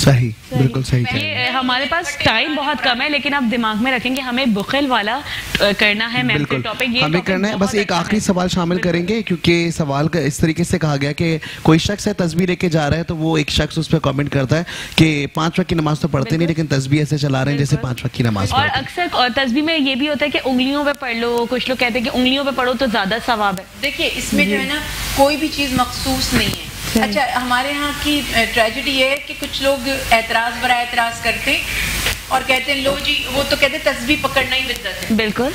सही, बिल्कुल सही। हमारे पास टाइम बहुत कम है, लेकिन आप दिमाग में रखेंगे हमें बुखल वाला करना है मैम, टॉपिक हमें करना है। बस एक आखिरी सवाल शामिल करेंगे, क्योंकि सवाल इस तरीके से कहा गया कि कोई शख्स है तस्बीह लेके जा रहा है, तो वो एक शख्स उस पर कमेंट करता है कि 5 वक्त की नमाज तो पढ़ते नहीं, लेकिन तस्बीह ऐसे चला रहे हैं जैसे 5 वक्त की नमाज। और अक्सर तस्बीह में ये भी होता है कि उंगलियों पे पढ़ लो, कुछ लोग कहते हैं कि उंगलियों पे पढ़ो तो ज्यादा सवाब है। देखिए इसमें जो है ना कोई भी चीज़ मखसूस नहीं है। अच्छा, हमारे यहाँ की ट्रेजेडी ये है कि कुछ लोग एतराज़ बरा एतराज़ करते और कहते हैं लो जी, वो तो कहते हैं तस्बीह पकड़ना ही बिदअत है। बिल्कुल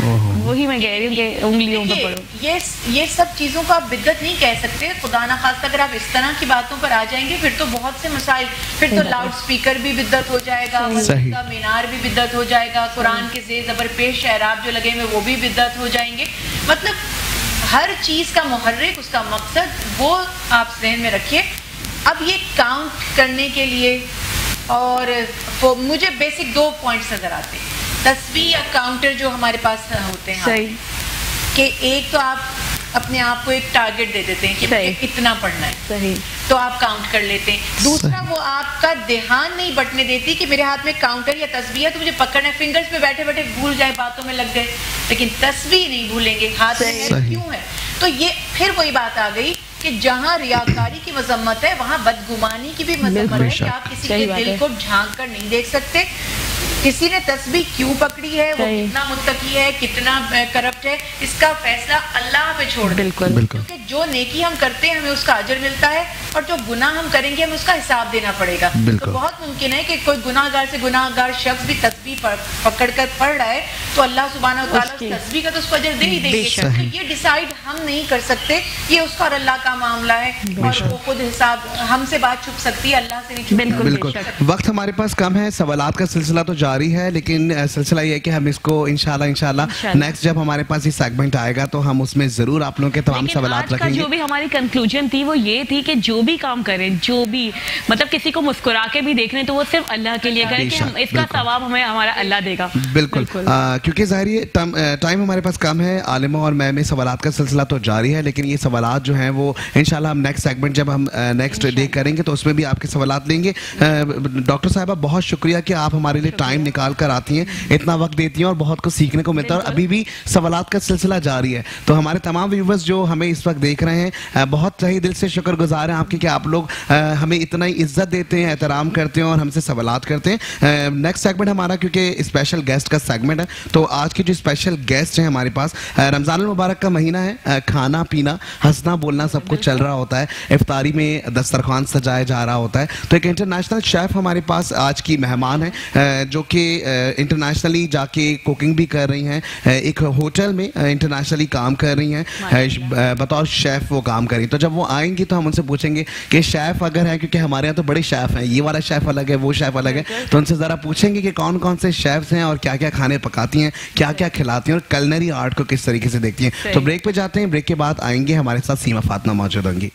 वही मैं कह रही हूँ कि उंगलियों पे पढ़ो। ये सब चीज़ों को आप बिदअत नहीं कह सकते। खुदा ना खास्ता अगर आप इस तरह की बातों पर आ जाएंगे फिर तो बहुत से मसाइल, फिर तो लाउड स्पीकर भी बिदअत हो जाएगा, मस्जिद का मीनार भी बिदअत हो जाएगा, कुरान के ज़ेर ज़बर पेश शराब जो लगे हुए वो भी बिदअत हो जाएंगे। मतलब हर चीज़ का मुहर्रिक, उसका मकसद, वो आप जहन में रखिए। अब ये काउंट करने के लिए और मुझे बेसिक 2 पॉइंट्स नज़र आते हैं तस्बीह या काउंटर जो हमारे पास होते हैं। सही कि एक तो आप अपने आप को एक टारगेट दे देते हैं कि मुझे इतना पढ़ना है, सही, तो आप काउंट कर लेते हैं। दूसरा वो आपका ध्यान नहीं बटने देती कि मेरे हाथ में काउंटर या तस्बीह है तो मुझे पकड़ना है। फिंगर्स पे बैठे बैठे भूल जाए, बातों में लग गए, लेकिन तस्बीह नहीं भूलेंगे, हाथ में क्यों है। तो ये फिर वही बात आ गई कि जहाँ रियाकारी की मजम्मत है वहाँ बदगुमानी की भी मजम्मत है कि आप किसी के दिल को झांक कर नहीं देख सकते। किसी ने तस्बीह क्यों पकड़ी है, वो कितना मुत्तकी है, कितना करप्ट है, इसका फैसला अल्लाह पे छोड़। बिल्कुल, क्योंकि जो नेकी हम करते हैं हमें उसका अजर मिलता है और जो गुनाह हम करेंगे हमें उसका हिसाब देना पड़ेगा। तो बहुत मुमकिन है कि कोई गुनाहगार से गुनाहगार शख्स भी तस्बीह पकड़ कर पढ़ रहा है तो अल्लाह सुब्हानहू व तआला तस्बीह का तो उसको अजर दे ही देंगे। तो ये डिसाइड हम नहीं कर सकते, ये उसका और अल्लाह का मामला है और वो खुद हिसाब, हमसे बात छुप सकती है, अल्लाह से नहीं। बिल्कुल, वक्त हमारे पास कम है, सवालात का सिलसिला तो है, लेकिन सिलसिला ये है कि हम इसको इंशाल्लाह नेक्स्ट जब हमारे पास ये सेगमेंट आएगा तो हम उसमें जरूर आप लोगों के तमाम सवालात रखेंगे। जो भी हमारी कंक्लूजन थी वो ये थी कि जो भी काम करें, जो भी मतलब किसी को मुस्कुरा के भी देख रहे हैं तो वो सिर्फ अल्लाह के लिए करें कि हम इसका सवाब हमें हमारा अल्लाह देगा। बिल्कुल, क्योंकि जाहिर टाइम हमारे पास कम है। आलिमा और मैं में सवालात का सिलसिला तो जारी है, लेकिन ये सवालात जो हैं वो इंशाल्लाह हम नेक्स्ट सेगमेंट जब हम नेक्स्ट डे करेंगे तो उसमें भी आपके सवालात लेंगे। डॉक्टर साहिबा बहुत शुक्रिया कि आप हमारे लिए टाइम निकाल कर आती हैं, इतना वक्त देती हैं और बहुत कुछ सीखने को मिलता है। और अभी भी सवालात का सिलसिला जारी है। तो हमारे तमाम व्यूवर्स जो हमें इस वक्त देख रहे हैं, बहुत सही दिल से शुक्रगुजार हैं आपके कि आप लोग हमें इतना इज्जत देते हैं, एहतराम करते हैं और हमसे सवालात करते हैं। नेक्स्ट सेगमेंट हमारा क्योंकि स्पेशल गेस्ट का सेगमेंट है, तो आज के जो स्पेशल गेस्ट हैं हमारे पास, रमज़ानुल मुबारक का महीना है, खाना पीना हंसना बोलना सब कुछ चल रहा होता है, इफ्तारी में दस्तरखान सजाया जा रहा होता है। तो एक इंटरनेशनल शेफ़ हमारे पास आज की मेहमान है जो कि इंटरनेशनली जाके कुकिंग भी कर रही हैं, एक होटल में इंटरनेशनली काम कर रही हैं, बतौर शेफ़ वो काम कर रही हैं। तो जब वो आएंगी तो हम उनसे पूछेंगे कि शेफ़ अगर है, क्योंकि हमारे यहाँ तो बड़े शेफ़ हैं, ये वाला शेफ़ अलग है, वो शेफ़ अलग है, तो उनसे ज़रा पूछेंगे कि कौन कौन से शेफ़्स हैं और क्या क्या खाने पकाती हैं, क्या क्या खिलाती हैं और कलिनरी आर्ट को किस तरीके से देखती हैं। तो ब्रेक पर जाते हैं, ब्रेक के बाद आएंगे, हमारे साथ सीमा फातिमा मौजूद होंगी।